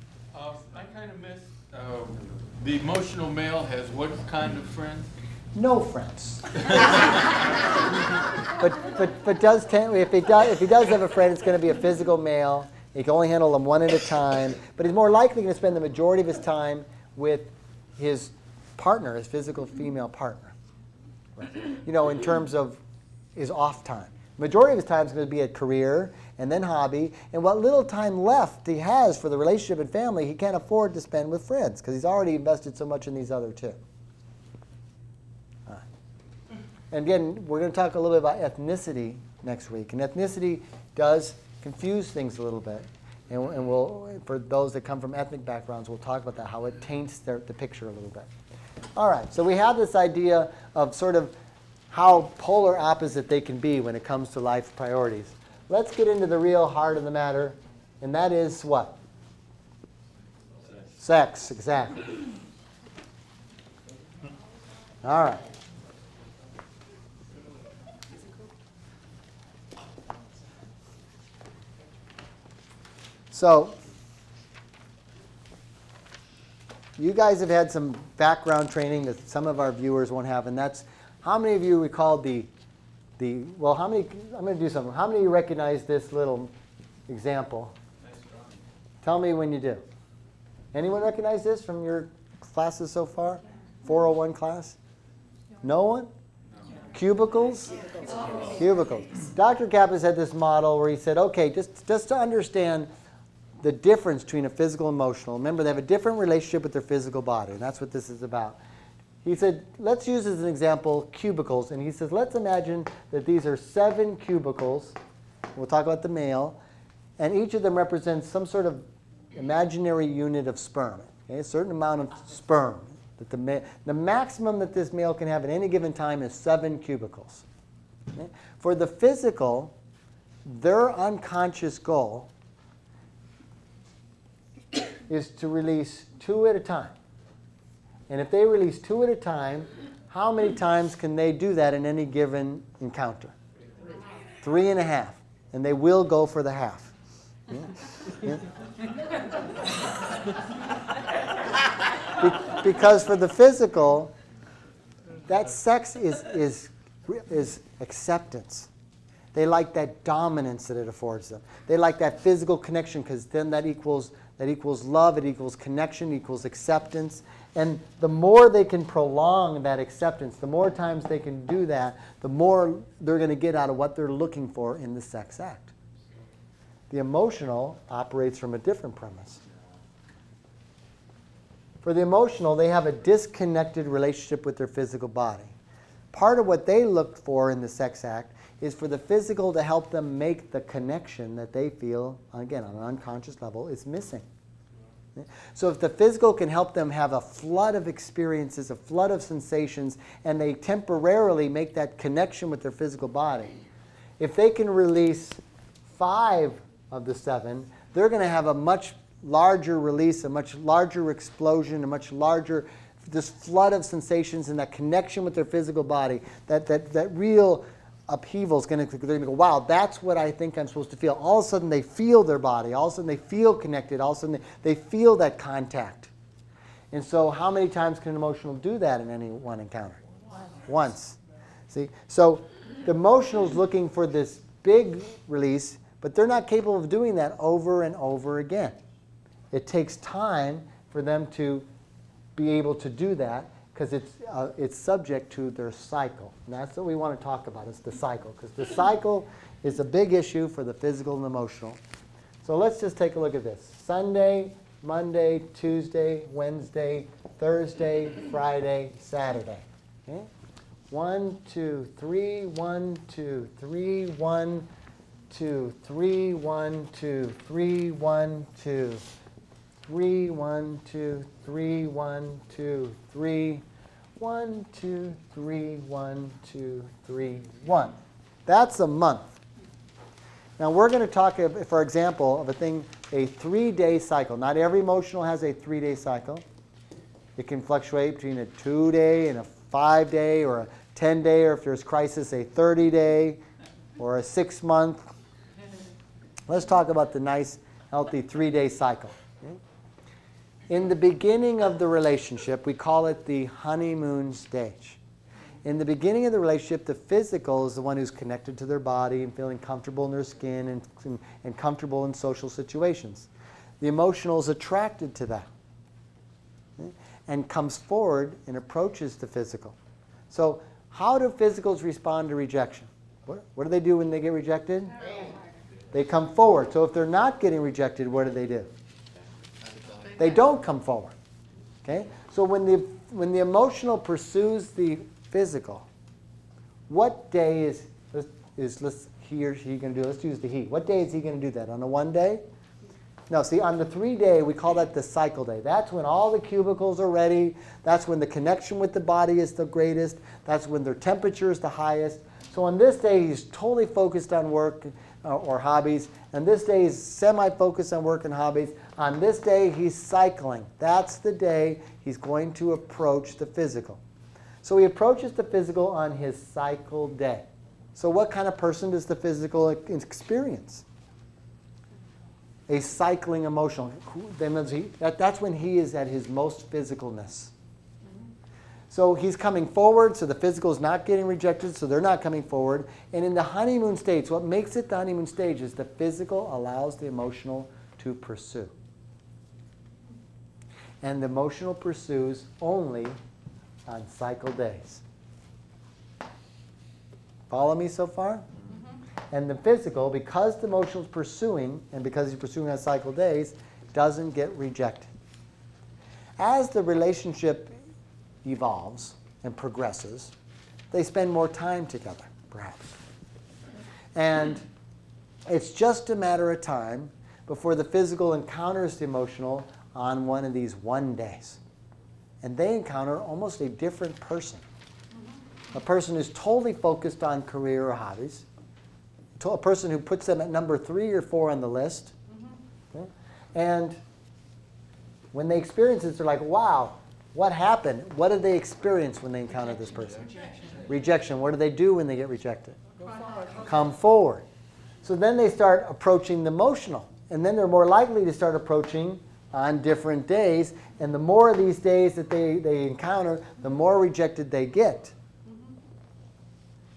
I kind of missed the emotional male has what kind of friends? No friends. but does tend, if he does have a friend, it's going to be a physical male. He can only handle them one at a time. But he's more likely going to spend the majority of his time with his partner, his physical female partner. Right. You know, in terms of his off time. Majority of his time is going to be a career and then hobby. And what little time left he has for the relationship and family, he can't afford to spend with friends because he's already invested so much in these other two. And again, we're going to talk a little bit about ethnicity next week. And ethnicity does confuse things a little bit. And we'll, for those that come from ethnic backgrounds, we'll talk about that, how it taints the picture a little bit. All right, so we have this idea of sort of how polar opposite they can be when it comes to life priorities. Let's get into the real heart of the matter, and that is what? Sex, exactly. All right. So you guys have had some background training that some of our viewers won't have, and that's how many of you recall well, how many, I'm going to do something. How many of you recognize this little example? Nice drawing. Tell me when you do. Anyone recognize this from your classes so far? 401 class? No one? Cubicles? Oh. Cubicles. Dr. Kappas had this model where he said, okay, just to understand the difference between a physical and emotional. Remember, they have a different relationship with their physical body, and that's what this is about. He said, let's use as an example cubicles. And he says, let's imagine that these are 7 cubicles. We'll talk about the male. And each of them represents some sort of imaginary unit of sperm, okay? A certain amount of sperm. That the maximum that this male can have at any given time is 7 cubicles. Okay? For the physical, their unconscious goal is to release 2 at a time. And if they release 2 at a time, how many times can they do that in any given encounter? 3.5. And they will go for the half. Yeah. Yeah. Because for the physical, that sex is acceptance. They like that dominance that it affords them. They like that physical connection, because then that equals love, it equals connection, equals acceptance. And the more they can prolong that acceptance, the more times they can do that, the more they're going to get out of what they're looking for in the sex act. The emotional operates from a different premise. For the emotional, they have a disconnected relationship with their physical body. Part of what they look for in the sex act is for the physical to help them make the connection that they feel, again, on an unconscious level, is missing. So if the physical can help them have a flood of experiences, a flood of sensations, and they temporarily make that connection with their physical body, if they can release 5 of the 7, they're going to have a much larger release, a much larger explosion, a much larger this flood of sensations and that connection with their physical body, that real upheaval is going to, they're going to go, wow, that's what I think I'm supposed to feel. All of a sudden, they feel their body. All of a sudden, they feel connected. All of a sudden, they feel that contact. And so how many times can an emotional do that in any one encounter? Once. See? So the emotional is looking for this big release, but they're not capable of doing that over and over again. It takes time for them to be able to do that, because it's subject to their cycle. And that's what we want to talk about, is the cycle, because the cycle is a big issue for the physical and emotional. So let's just take a look at this. Sunday, Monday, Tuesday, Wednesday, Thursday, Friday, Saturday. Okay? 1, 2, 3, 1, 2, 3, 1, 2, 3, 1, 2, 3, 1, 2, 3, 1, 2, 3, 1, 2, 3, 1, 2, 3, 1, 2, 3, 1. That's a month. Now we're going to talk, for example, of a thing, a 3-day cycle. Not every emotional has a 3-day cycle. It can fluctuate between a 2-day and a 5-day or a 10-day, or if there's crisis, a 30-day or a 6-month. Let's talk about the nice, healthy 3-day cycle. In the beginning of the relationship, we call it the honeymoon stage. In the beginning of the relationship, the physical is the one who's connected to their body and feeling comfortable in their skin and comfortable in social situations. The emotional is attracted to that, okay, and comes forward and approaches the physical. So how do physicals respond to rejection? What do they do when they get rejected? They come forward. So if they're not getting rejected, what do? They don't come forward. Okay? So when the emotional pursues the physical, what day is he or she going to do? Let's use the he. What day is he going to do that? On the 1 day? No, see, on the 3-day, we call that the cycle day. That's when all the cubicles are ready. That's when the connection with the body is the greatest. That's when their temperature is the highest. So on this day, he's totally focused on work or hobbies. And this day, he's semi-focused on work and hobbies. On this day, he's cycling. That's the day he's going to approach the physical. So he approaches the physical on his cycle day. So what kind of person does the physical experience? A cycling emotional. That's when he is at his most physicalness. So he's coming forward, so the physical is not getting rejected, so they're not coming forward. And in the honeymoon stage, what makes it the honeymoon stage is the physical allows the emotional to pursue. And the emotional pursues only on cycle days. Follow me so far? Mm-hmm. And the physical, because the emotional is pursuing, and because he's pursuing on cycle days, doesn't get rejected. As the relationship evolves and progresses, they spend more time together, perhaps. And it's just a matter of time before the physical encounters the emotional on one of these 1-days. And they encounter almost a different person. A person who's totally focused on career or hobbies. A person who puts them at number 3 or 4 on the list. Okay? And when they experience this, they're like, wow, what happened? What did they experience when they encountered this person? Rejection. What do they do when they get rejected? Come forward. So then they start approaching the emotional. And then they're more likely to start approaching on different days, and the more of these days that they encounter, the more rejected they get.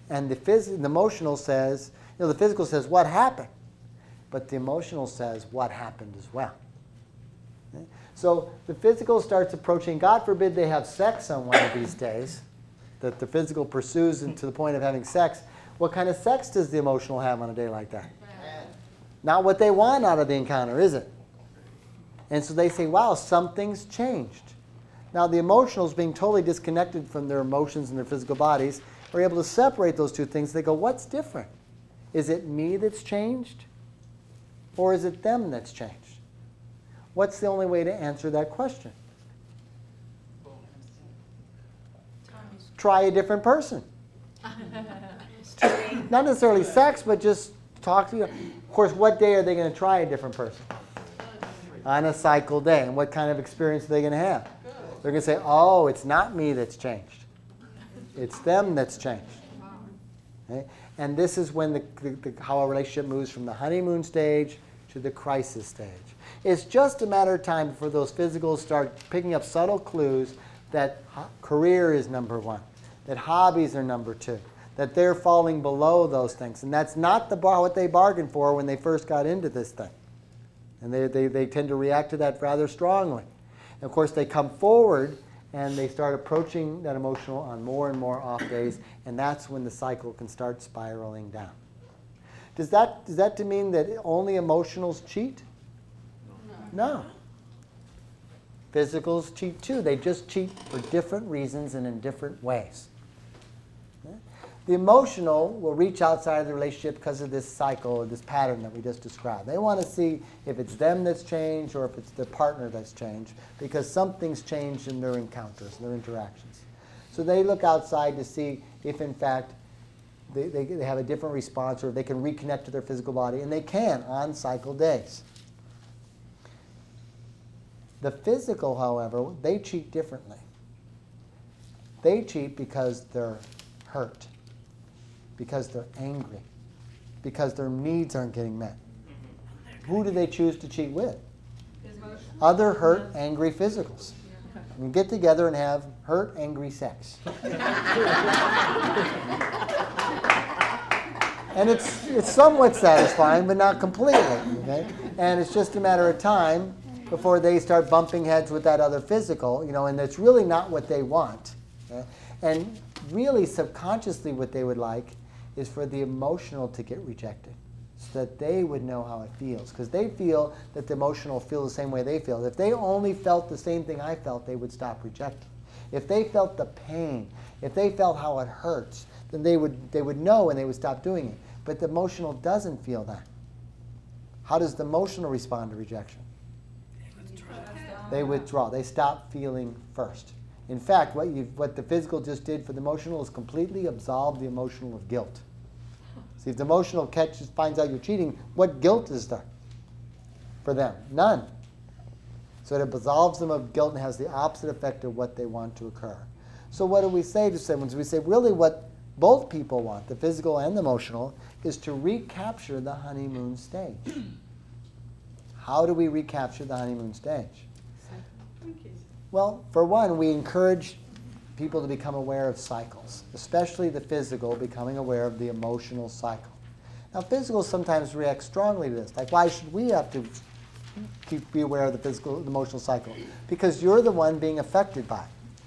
And the emotional says, you know, the physical says, what happened? But the emotional says, what happened as well? Okay? So the physical starts approaching, God forbid they have sex on one of these days, that the physical pursues to the point of having sex. What kind of sex does the emotional have on a day like that? Not what they want out of the encounter, is it? And so they say, wow, something's changed. Now, the emotionals, being totally disconnected from their emotions and their physical bodies, are able to separate those two things. They go, what's different? Is it me that's changed? Or is it them that's changed? What's the only way to answer that question? Try a different person. Not necessarily sex, but just talk to you. Of course, what day are they going to try a different person? On a cycle day. And what kind of experience are they going to have? Good. They're going to say, oh, it's not me that's changed. It's them that's changed. Wow. Okay? And this is when how a relationship moves from the honeymoon stage to the crisis stage. It's just a matter of time before those physicals start picking up subtle clues that career is number 1, that hobbies are number 2, that they're falling below those things. And that's not what they bargained for when they first got into this thing. And they tend to react to that rather strongly. And of course, they come forward, and they start approaching that emotional on more and more off days. And that's when the cycle can start spiraling down. Does that mean that only emotionals cheat? No. Physicals cheat too. They just cheat for different reasons and in different ways. The emotional will reach outside of the relationship because of this cycle or this pattern that we just described. They want to see if it's them that's changed or if it's their partner that's changed, because something's changed in their encounters, their interactions. So they look outside to see if, in fact, they have a different response or if they can reconnect to their physical body, and they can on cycle days. The physical, however, they cheat differently. They cheat because they're hurt, because they're angry, because their needs aren't getting met. Who do they choose to cheat with? Other hurt, angry physicals. You get together and have hurt, angry sex. And it's somewhat satisfying, but not completely. Okay? And it's just a matter of time before they start bumping heads with that other physical, you know, and that's really not what they want. Okay? And really subconsciously what they would like is for the emotional to get rejected so that they would know how it feels, because they feel that the emotional feels the same way they feel. If they only felt the same thing I felt, they would stop rejecting. If they felt the pain, if they felt how it hurts, then they would know and they would stop doing it. But the emotional doesn't feel that. How does the emotional respond to rejection? They withdraw. They stop feeling first. In fact, what the physical just did for the emotional is completely absolve the emotional of guilt. See, if the emotional finds out you're cheating, what guilt is there for them? None. So it absolves them of guilt and has the opposite effect of what they want to occur. So what do we say to someone? We say really what both people want, the physical and the emotional, is to recapture the honeymoon stage. How do we recapture the honeymoon stage? Well, for one, we encourage people to become aware of cycles, especially the physical becoming aware of the emotional cycle. Now, physicals sometimes react strongly to this. Like, why should we have to be aware of the physical, the emotional cycle? Because you're the one being affected by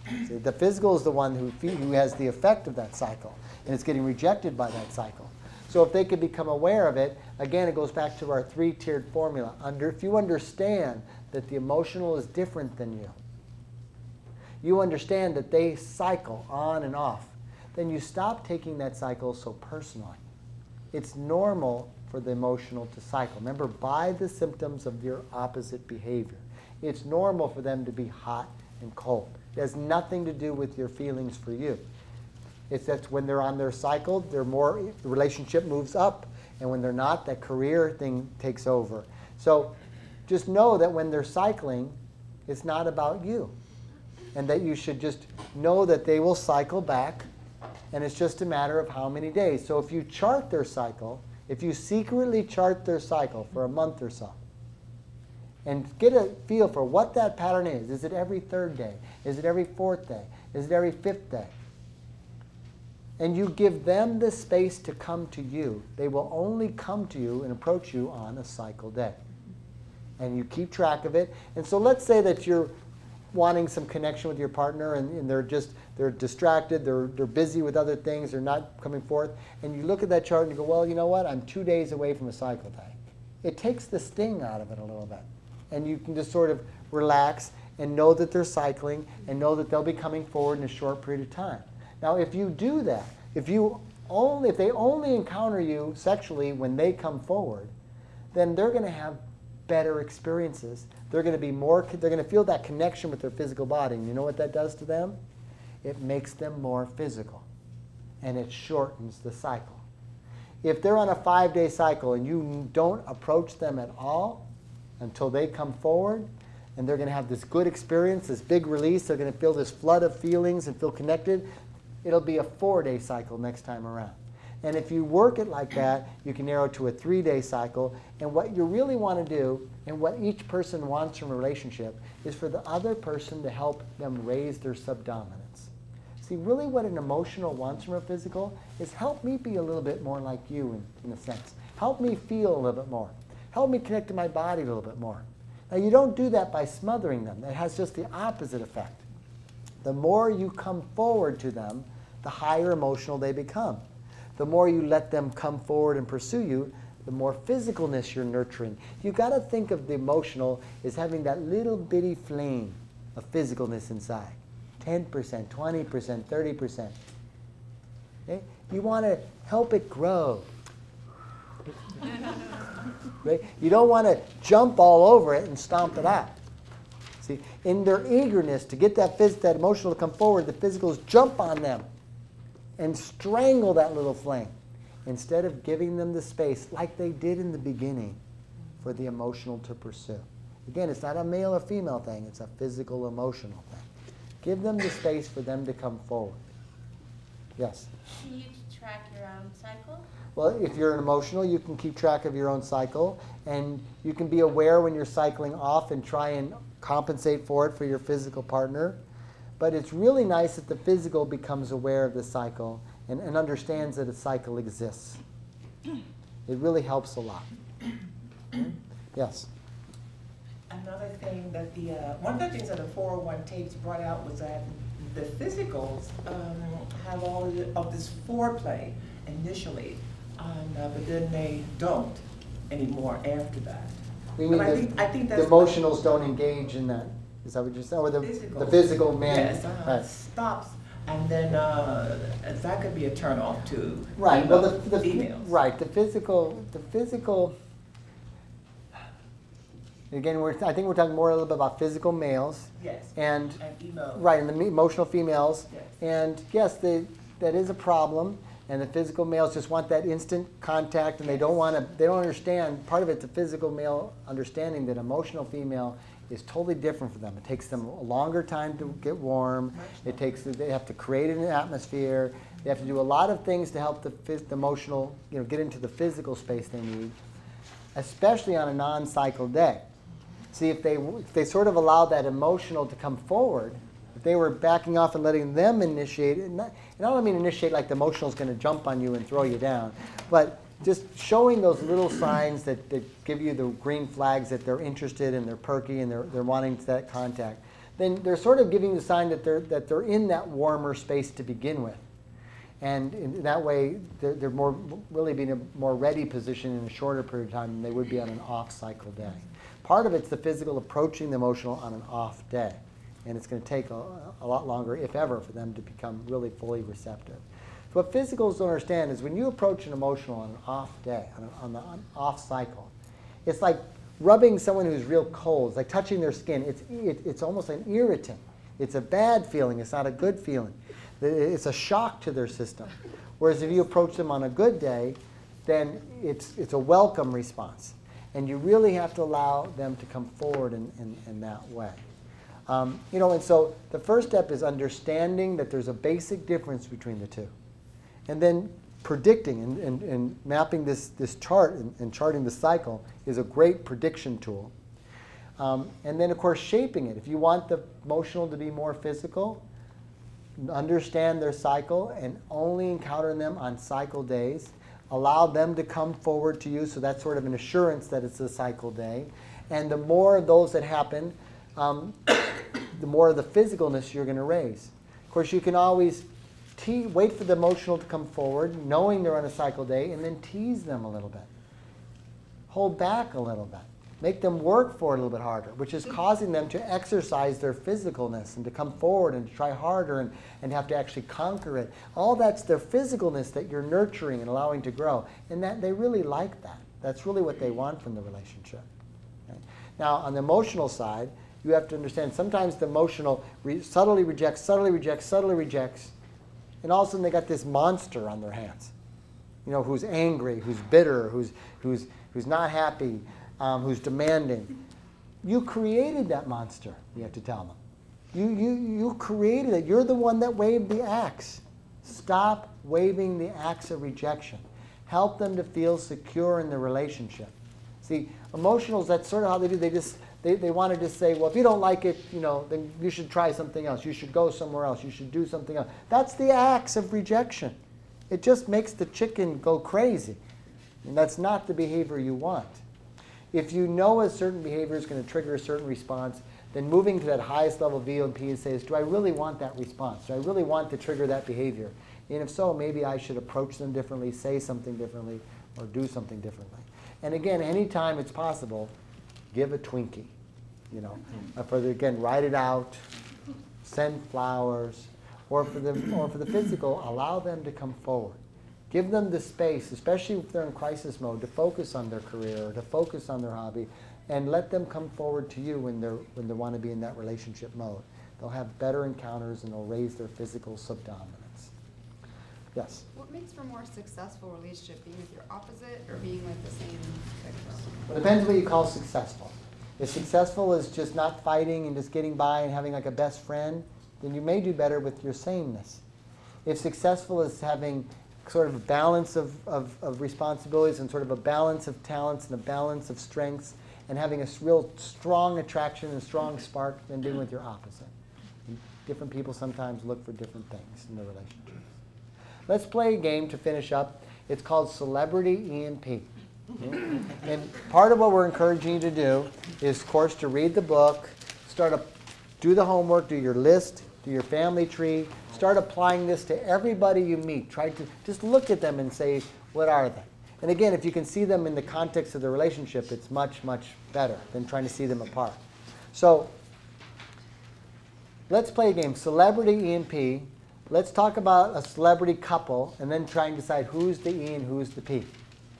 it. See, the physical is the one who has the effect of that cycle, and it's getting rejected by that cycle. So if they could become aware of it, again, it goes back to our three-tiered formula. If you understand that the emotional is different than you, you understand that they cycle on and off, then you stop taking that cycle so personally. It's normal for the emotional to cycle. Remember, by the symptoms of your opposite behavior. It's normal for them to be hot and cold. It has nothing to do with your feelings for you. It's that when they're on their cycle, the relationship moves up. And when they're not, that career thing takes over. So just know that when they're cycling, it's not about you. And that you should just know that they will cycle back, and it's just a matter of how many days. So if you chart their cycle, if you secretly chart their cycle for a month or so, and get a feel for what that pattern is it every third day? Is it every fourth day? Is it every fifth day? And you give them the space to come to you. They will only come to you and approach you on a cycle day. And you keep track of it. And so let's say that you're wanting some connection with your partner, and they're distracted, they're busy with other things, they're not coming forth, and you look at that chart and you go, well, you know what, I'm 2 days away from a cycle day. It takes the sting out of it a little bit. And you can just sort of relax and know that they're cycling and know that they'll be coming forward in a short period of time. Now, if you do that, if they only encounter you sexually when they come forward, then they're going to have better experiences. They're going to feel that connection with their physical body. And you know what that does to them? It makes them more physical, and it shortens the cycle. If they're on a 5-day cycle and you don't approach them at all until they come forward, and they're going to have this good experience, this big release, they're going to feel this flood of feelings and feel connected, it'll be a 4-day cycle next time around. And if you work it like that, you can narrow it to a 3-day cycle. And what you really want to do, and what each person wants from a relationship, is for the other person to help them raise their subdominance. See, really what an emotional wants from a physical is, help me be a little bit more like you in a sense. Help me feel a little bit more. Help me connect to my body a little bit more. Now, you don't do that by smothering them. It has just the opposite effect. The more you come forward to them, the higher emotional they become. The more you let them come forward and pursue you, the more physicalness you're nurturing. You've got to think of the emotional as having that little bitty flame of physicalness inside. 10%, 20%, 30%. Okay? You want to help it grow. Right? You don't want to jump all over it and stomp it out. See, in their eagerness to get that emotional to come forward, the physicals jump on them and strangle that little flame instead of giving them the space like they did in the beginning for the emotional to pursue. Again, it's not a male or female thing. It's a physical, emotional thing. Give them the space for them to come forward. Yes? Can you track your own cycle? Well, if you're an emotional, you can keep track of your own cycle. And you can be aware when you're cycling off and try and compensate for it for your physical partner. But it's really nice that the physical becomes aware of the cycle and understands that a cycle exists. It really helps a lot. Yes? Another thing that the, one of the things that the 401 tapes brought out was that the physicals have all of this foreplay initially, but then they don't anymore after that. You mean I think that's the emotionals don't engage in that? Is that what you're saying? Or the physical man? Yes, right. Stops. And then that could be a turnoff to right. Well, the females. Right, the physical. Again, I think we're talking more a little bit about physical males. Yes. And emo. Right, and the emotional females. Yes. And yes, that is a problem. And the physical males just want that instant contact, and they don't want to. They don't understand. Part of it's the physical male understanding that emotional female is totally different for them. It takes them a longer time to get warm. It takes. They have to create an atmosphere. They have to do a lot of things to help the emotional, you know, get into the physical space they need, especially on a non-cycle day. See, if they sort of allow that emotional to come forward, if they were backing off and letting them initiate, and I don't mean initiate like the emotional is going to jump on you and throw you down, but just showing those little signs that give you the green flags that they're interested and they're perky and they're wanting that contact, then they're sort of giving the sign that they're in that warmer space to begin with. And in that way, they're more really being in a more ready position in a shorter period of time than they would be on an off-cycle day. Part of it's the physical approaching the emotional on an off day. And it's going to take a lot longer, if ever, for them to become really fully receptive. So what physicals don't understand is when you approach an emotional on an off day, on an off cycle, it's like rubbing someone who's real cold. It's like touching their skin. It's almost an irritant. It's a bad feeling. It's not a good feeling. It's a shock to their system. Whereas if you approach them on a good day, then it's a welcome response. And you really have to allow them to come forward in that way. You know, and so the first step is understanding that there's a basic difference between the two. And then predicting and mapping this chart and charting the cycle is a great prediction tool. And then, of course, shaping it. If you want the emotional to be more physical, understand their cycle and only encounter them on cycle days. Allow them to come forward to you, so that's sort of an assurance that it's a cycle day. And the more of those that happen, the more of the physicalness you're going to raise. Of course, you can always wait for the emotional to come forward, knowing they're on a cycle day, and then tease them a little bit. Hold back a little bit. Make them work for it a little bit harder, which is causing them to exercise their physicalness and to come forward and to try harder and have to actually conquer it. All that's their physicalness that you're nurturing and allowing to grow. And that they really like that. That's really what they want from the relationship. Right? Now, on the emotional side, you have to understand sometimes the emotional subtly rejects, subtly rejects, subtly rejects, and all of a sudden they got this monster on their hands, you know, who's angry, who's bitter, who's not happy, who's demanding. You created that monster. You have to tell them, you created it. You're the one that waved the axe. Stop waving the axe of rejection. Help them to feel secure in the relationship. See, emotionals, that's sort of how they do. They want to just say, well, if you don't like it, you know, then you should try something else. You should go somewhere else. You should do something else. That's the axe of rejection. It just makes the chicken go crazy. And that's not the behavior you want. If you know a certain behavior is going to trigger a certain response, then moving to that highest level of E&P and says, do I really want that response? Do I really want to trigger that behavior? And if so, maybe I should approach them differently, say something differently, or do something differently. And again, anytime it's possible, give a Twinkie. you know, for the, again, write it out, send flowers, or for the physical, allow them to come forward. Give them the space, especially if they're in crisis mode, to focus on their career, or to focus on their hobby, and let them come forward to you when they want to be in that relationship mode. They'll have better encounters and they'll raise their physical subdominance. Yes? What makes for a more successful relationship, being with your opposite or being with the same sex person? Well, it depends what you call successful. If successful is just not fighting and just getting by and having like a best friend, then you may do better with your sameness. If successful is having sort of a balance of responsibilities and sort of a balance of talents and a balance of strengths and having a real strong attraction and strong spark, than being with your opposite. Different people sometimes look for different things in their relationships. Let's play a game to finish up. It's called Celebrity E&P. And part of what we're encouraging you to do is, of course, to read the book, do the homework, do your list, do your family tree. Start applying this to everybody you meet. Try to just look at them and say, what are they? And again, if you can see them in the context of the relationship, it's much, much better than trying to see them apart. So let's play a game, Celebrity E&P. Let's talk about a celebrity couple and then try and decide who's the E and who's the P.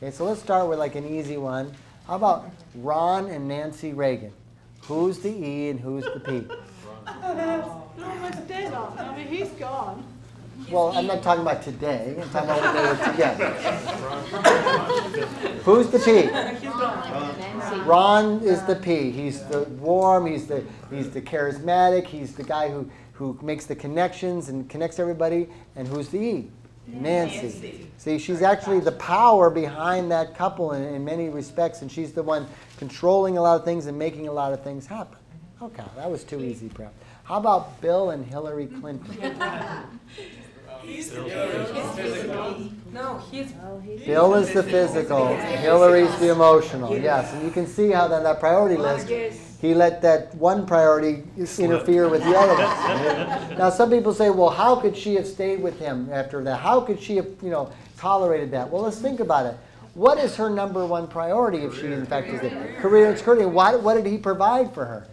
Okay, so let's start with like an easy one. How about Ron and Nancy Reagan? Who's the E and who's the P? Ron's not dead on. I mean, he's gone. Well, I'm not talking about today. I'm talking about when they were together. Who's the P? Ron is the P. He's the warm. He's the charismatic. He's the guy who makes the connections and connects everybody. And who's the E? Nancy. See, she's actually the power behind that couple in many respects, and she's the one controlling a lot of things and making a lot of things happen. Okay, that was too easy, Prep. How about Bill and Hillary Clinton? Bill is the physical, Hillary's the emotional. Yes, and you can see how then that priority list, he let that one priority interfere with the other one. Now some people say, well, how could she have stayed with him after that? How could she have, you know, tolerated that? Well, let's think about it. What is her number one priority if she in fact is a career and security? What did he provide for her?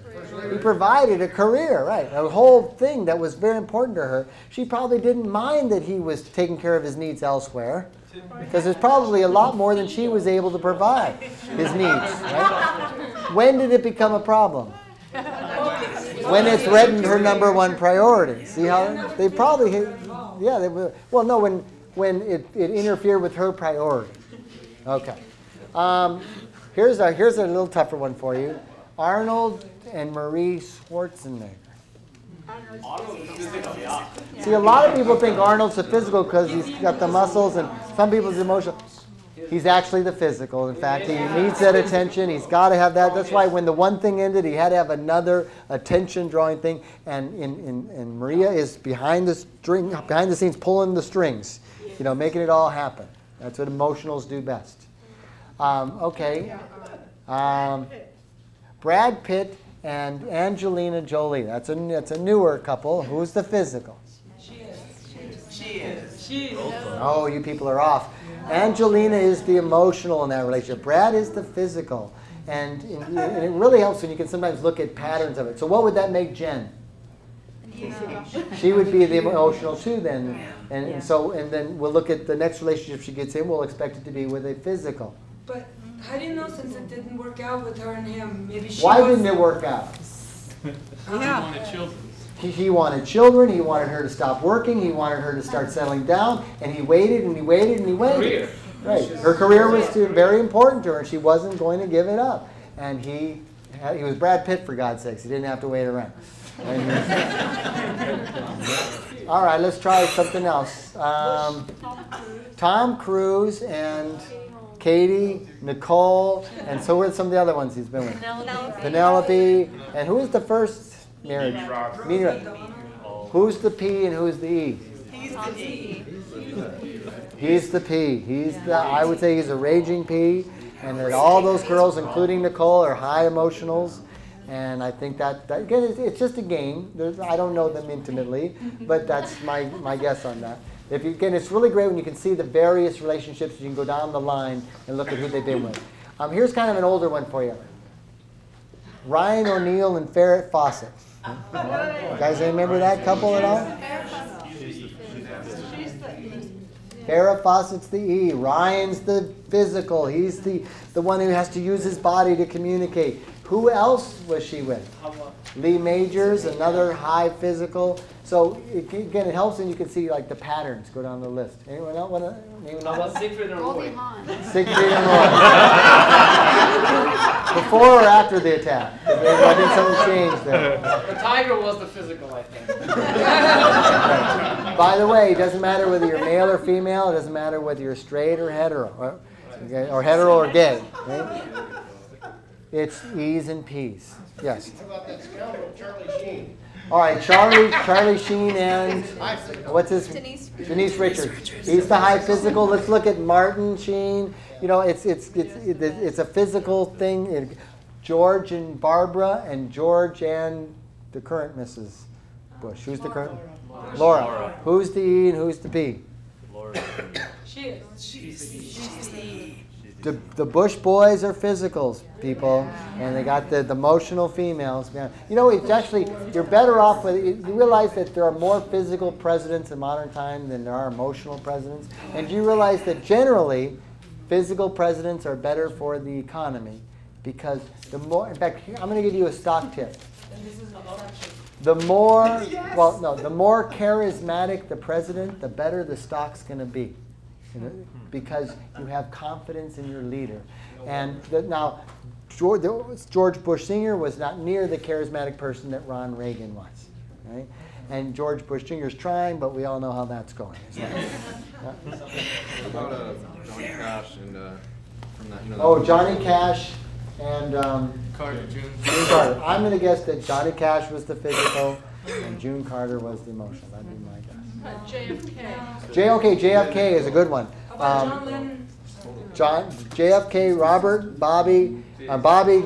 He provided a career, right? A whole thing that was very important to her. She probably didn't mind that he was taking care of his needs elsewhere, because there's probably a lot more than she was able to provide his needs, right? When did it become a problem? When it threatened her number one priority. See how they probably hit, yeah, they were, well, no, when it interfered with her priority. Okay. Here's a little tougher one for you. Arnold and Marie Schwarzenegger. See, a lot of people think Arnold's the physical because he's got the muscles, and some people's emotional. He's actually the physical. In fact, he needs that attention. He's got to have that. That's why when the one thing ended, he had to have another attention-drawing thing. And in Maria is behind the scenes, pulling the strings, you know, making it all happen. That's what emotionals do best. Okay. Brad Pitt and Angelina Jolie. That's a newer couple. Who's the physical? She is. Oh, you people are off. Angelina is the emotional in that relationship. Brad is the physical. And it really helps when you can sometimes look at patterns of it. So what would that make Jen? She would be the emotional too then. And then we'll look at the next relationship she gets in. We'll expect it to be with a physical. But how do you know, since it didn't work out with her and him? Maybe she. Why didn't it work out? Wanted children. He wanted children. He wanted her to stop working. He wanted her to start settling down. And he waited and he waited and he waited. Career. Right. Her career was very important to her, and she wasn't going to give it up. And he was Brad Pitt, for God's sakes. He didn't have to wait around. All right, let's try something else. Tom Cruise and Katie, Nicole, and so were some of the other ones he's been with. Penelope. And who was the first marriage? Who's the P and who's the E? He's the P. He's the P. I would say he's a raging P. And that all those girls, including Nicole, are high emotionals. And I think that again, it's just a game. I don't know them intimately, but that's my guess on that. Again, it's really great when you can see the various relationships. You can go down the line and look at who they've been with. Here's kind of an older one for you. Ryan O'Neill and Farrah Fawcett. You guys remember that couple at all? Farrah Fawcett's the E. Ryan's the physical. He's the one who has to use his body to communicate. Who else was she with? Lee Majors, another high physical. So again, it helps, and you can see like the patterns. Go down the list. Anyone else? Anyone know about Siegfried and Roy? Siegfried and Roy. Before or after the attack? I think something changed there. The tiger was the physical, I think. By the way, it doesn't matter whether you're male or female. It doesn't matter whether you're straight or hetero, or hetero or gay. Right? It's ease and peace. Yes. How about that scoundrel, Charlie Sheen? All right, Charlie Sheen and what's his? Denise Richards. He's the high physical. Let's look at Martin Sheen. You know, it's a physical thing. George and Barbara, and George and the current Mrs. Bush. Who's the current? Laura. Who's the E and who's the P? Laura. She is. She's the E. The Bush boys are physicals, people, and they got the emotional females. You know, it's actually, you're better off with, you realize that there are more physical presidents in modern time than there are emotional presidents. And you realize that generally, physical presidents are better for the economy because the more, in fact, I'm going to give you a stock tip. The more charismatic the president, the better the stock's going to be. Because you have confidence in your leader. And now, George Bush Sr. was not near the charismatic person that Ron Reagan was. Right? And George Bush Jr. is trying, but we all know how that's going. Johnny Cash and June Carter. I'm going to guess that Johnny Cash was the physical and June Carter was the emotional. That'd be my guess. JFK is a good one. JFK, Robert, Bobby,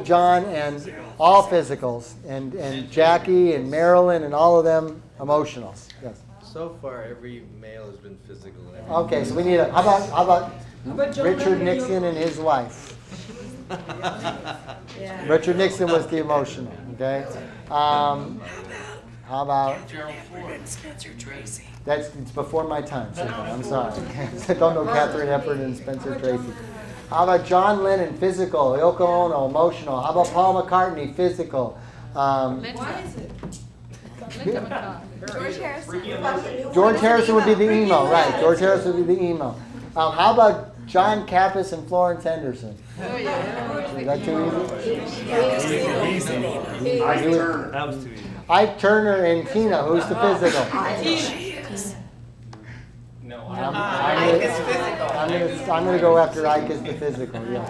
John, and all physicals, and Jackie and Marilyn and all of them emotionals. Yes. So far, every male has been physical. Okay, so we need a. How about Richard Nixon and his wife? Richard Nixon was the emotional. Okay. How about Gerald Ford? Spencer Tracy. It's before my time, so I'm sorry. I don't know Katharine Hepburn and Spencer Tracy. How about John Lennon, physical? Yoko Ono, emotional. How about Paul McCartney, physical? Why is it? George Harrison. George Harrison would be the emo, right? George Harrison would be the emo. How about John Kappas and Florence Henderson? Is that too easy? That was too easy. Ike Turner and Tina, who's the physical? No, I'm going to go after Ike as the physical. Yeah.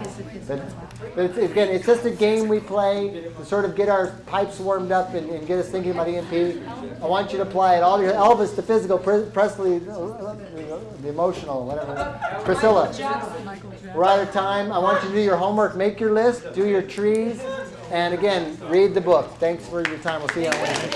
But again, it's just a game we play to sort of get our pipes warmed up and get us thinking about E&P. I want you to apply it. All your Elvis, the physical, Presley, the emotional, whatever. Priscilla, we're out of time. I want you to do your homework. Make your list. Do your trees. And again, read the book. Thanks for your time. We'll see you on Wednesday.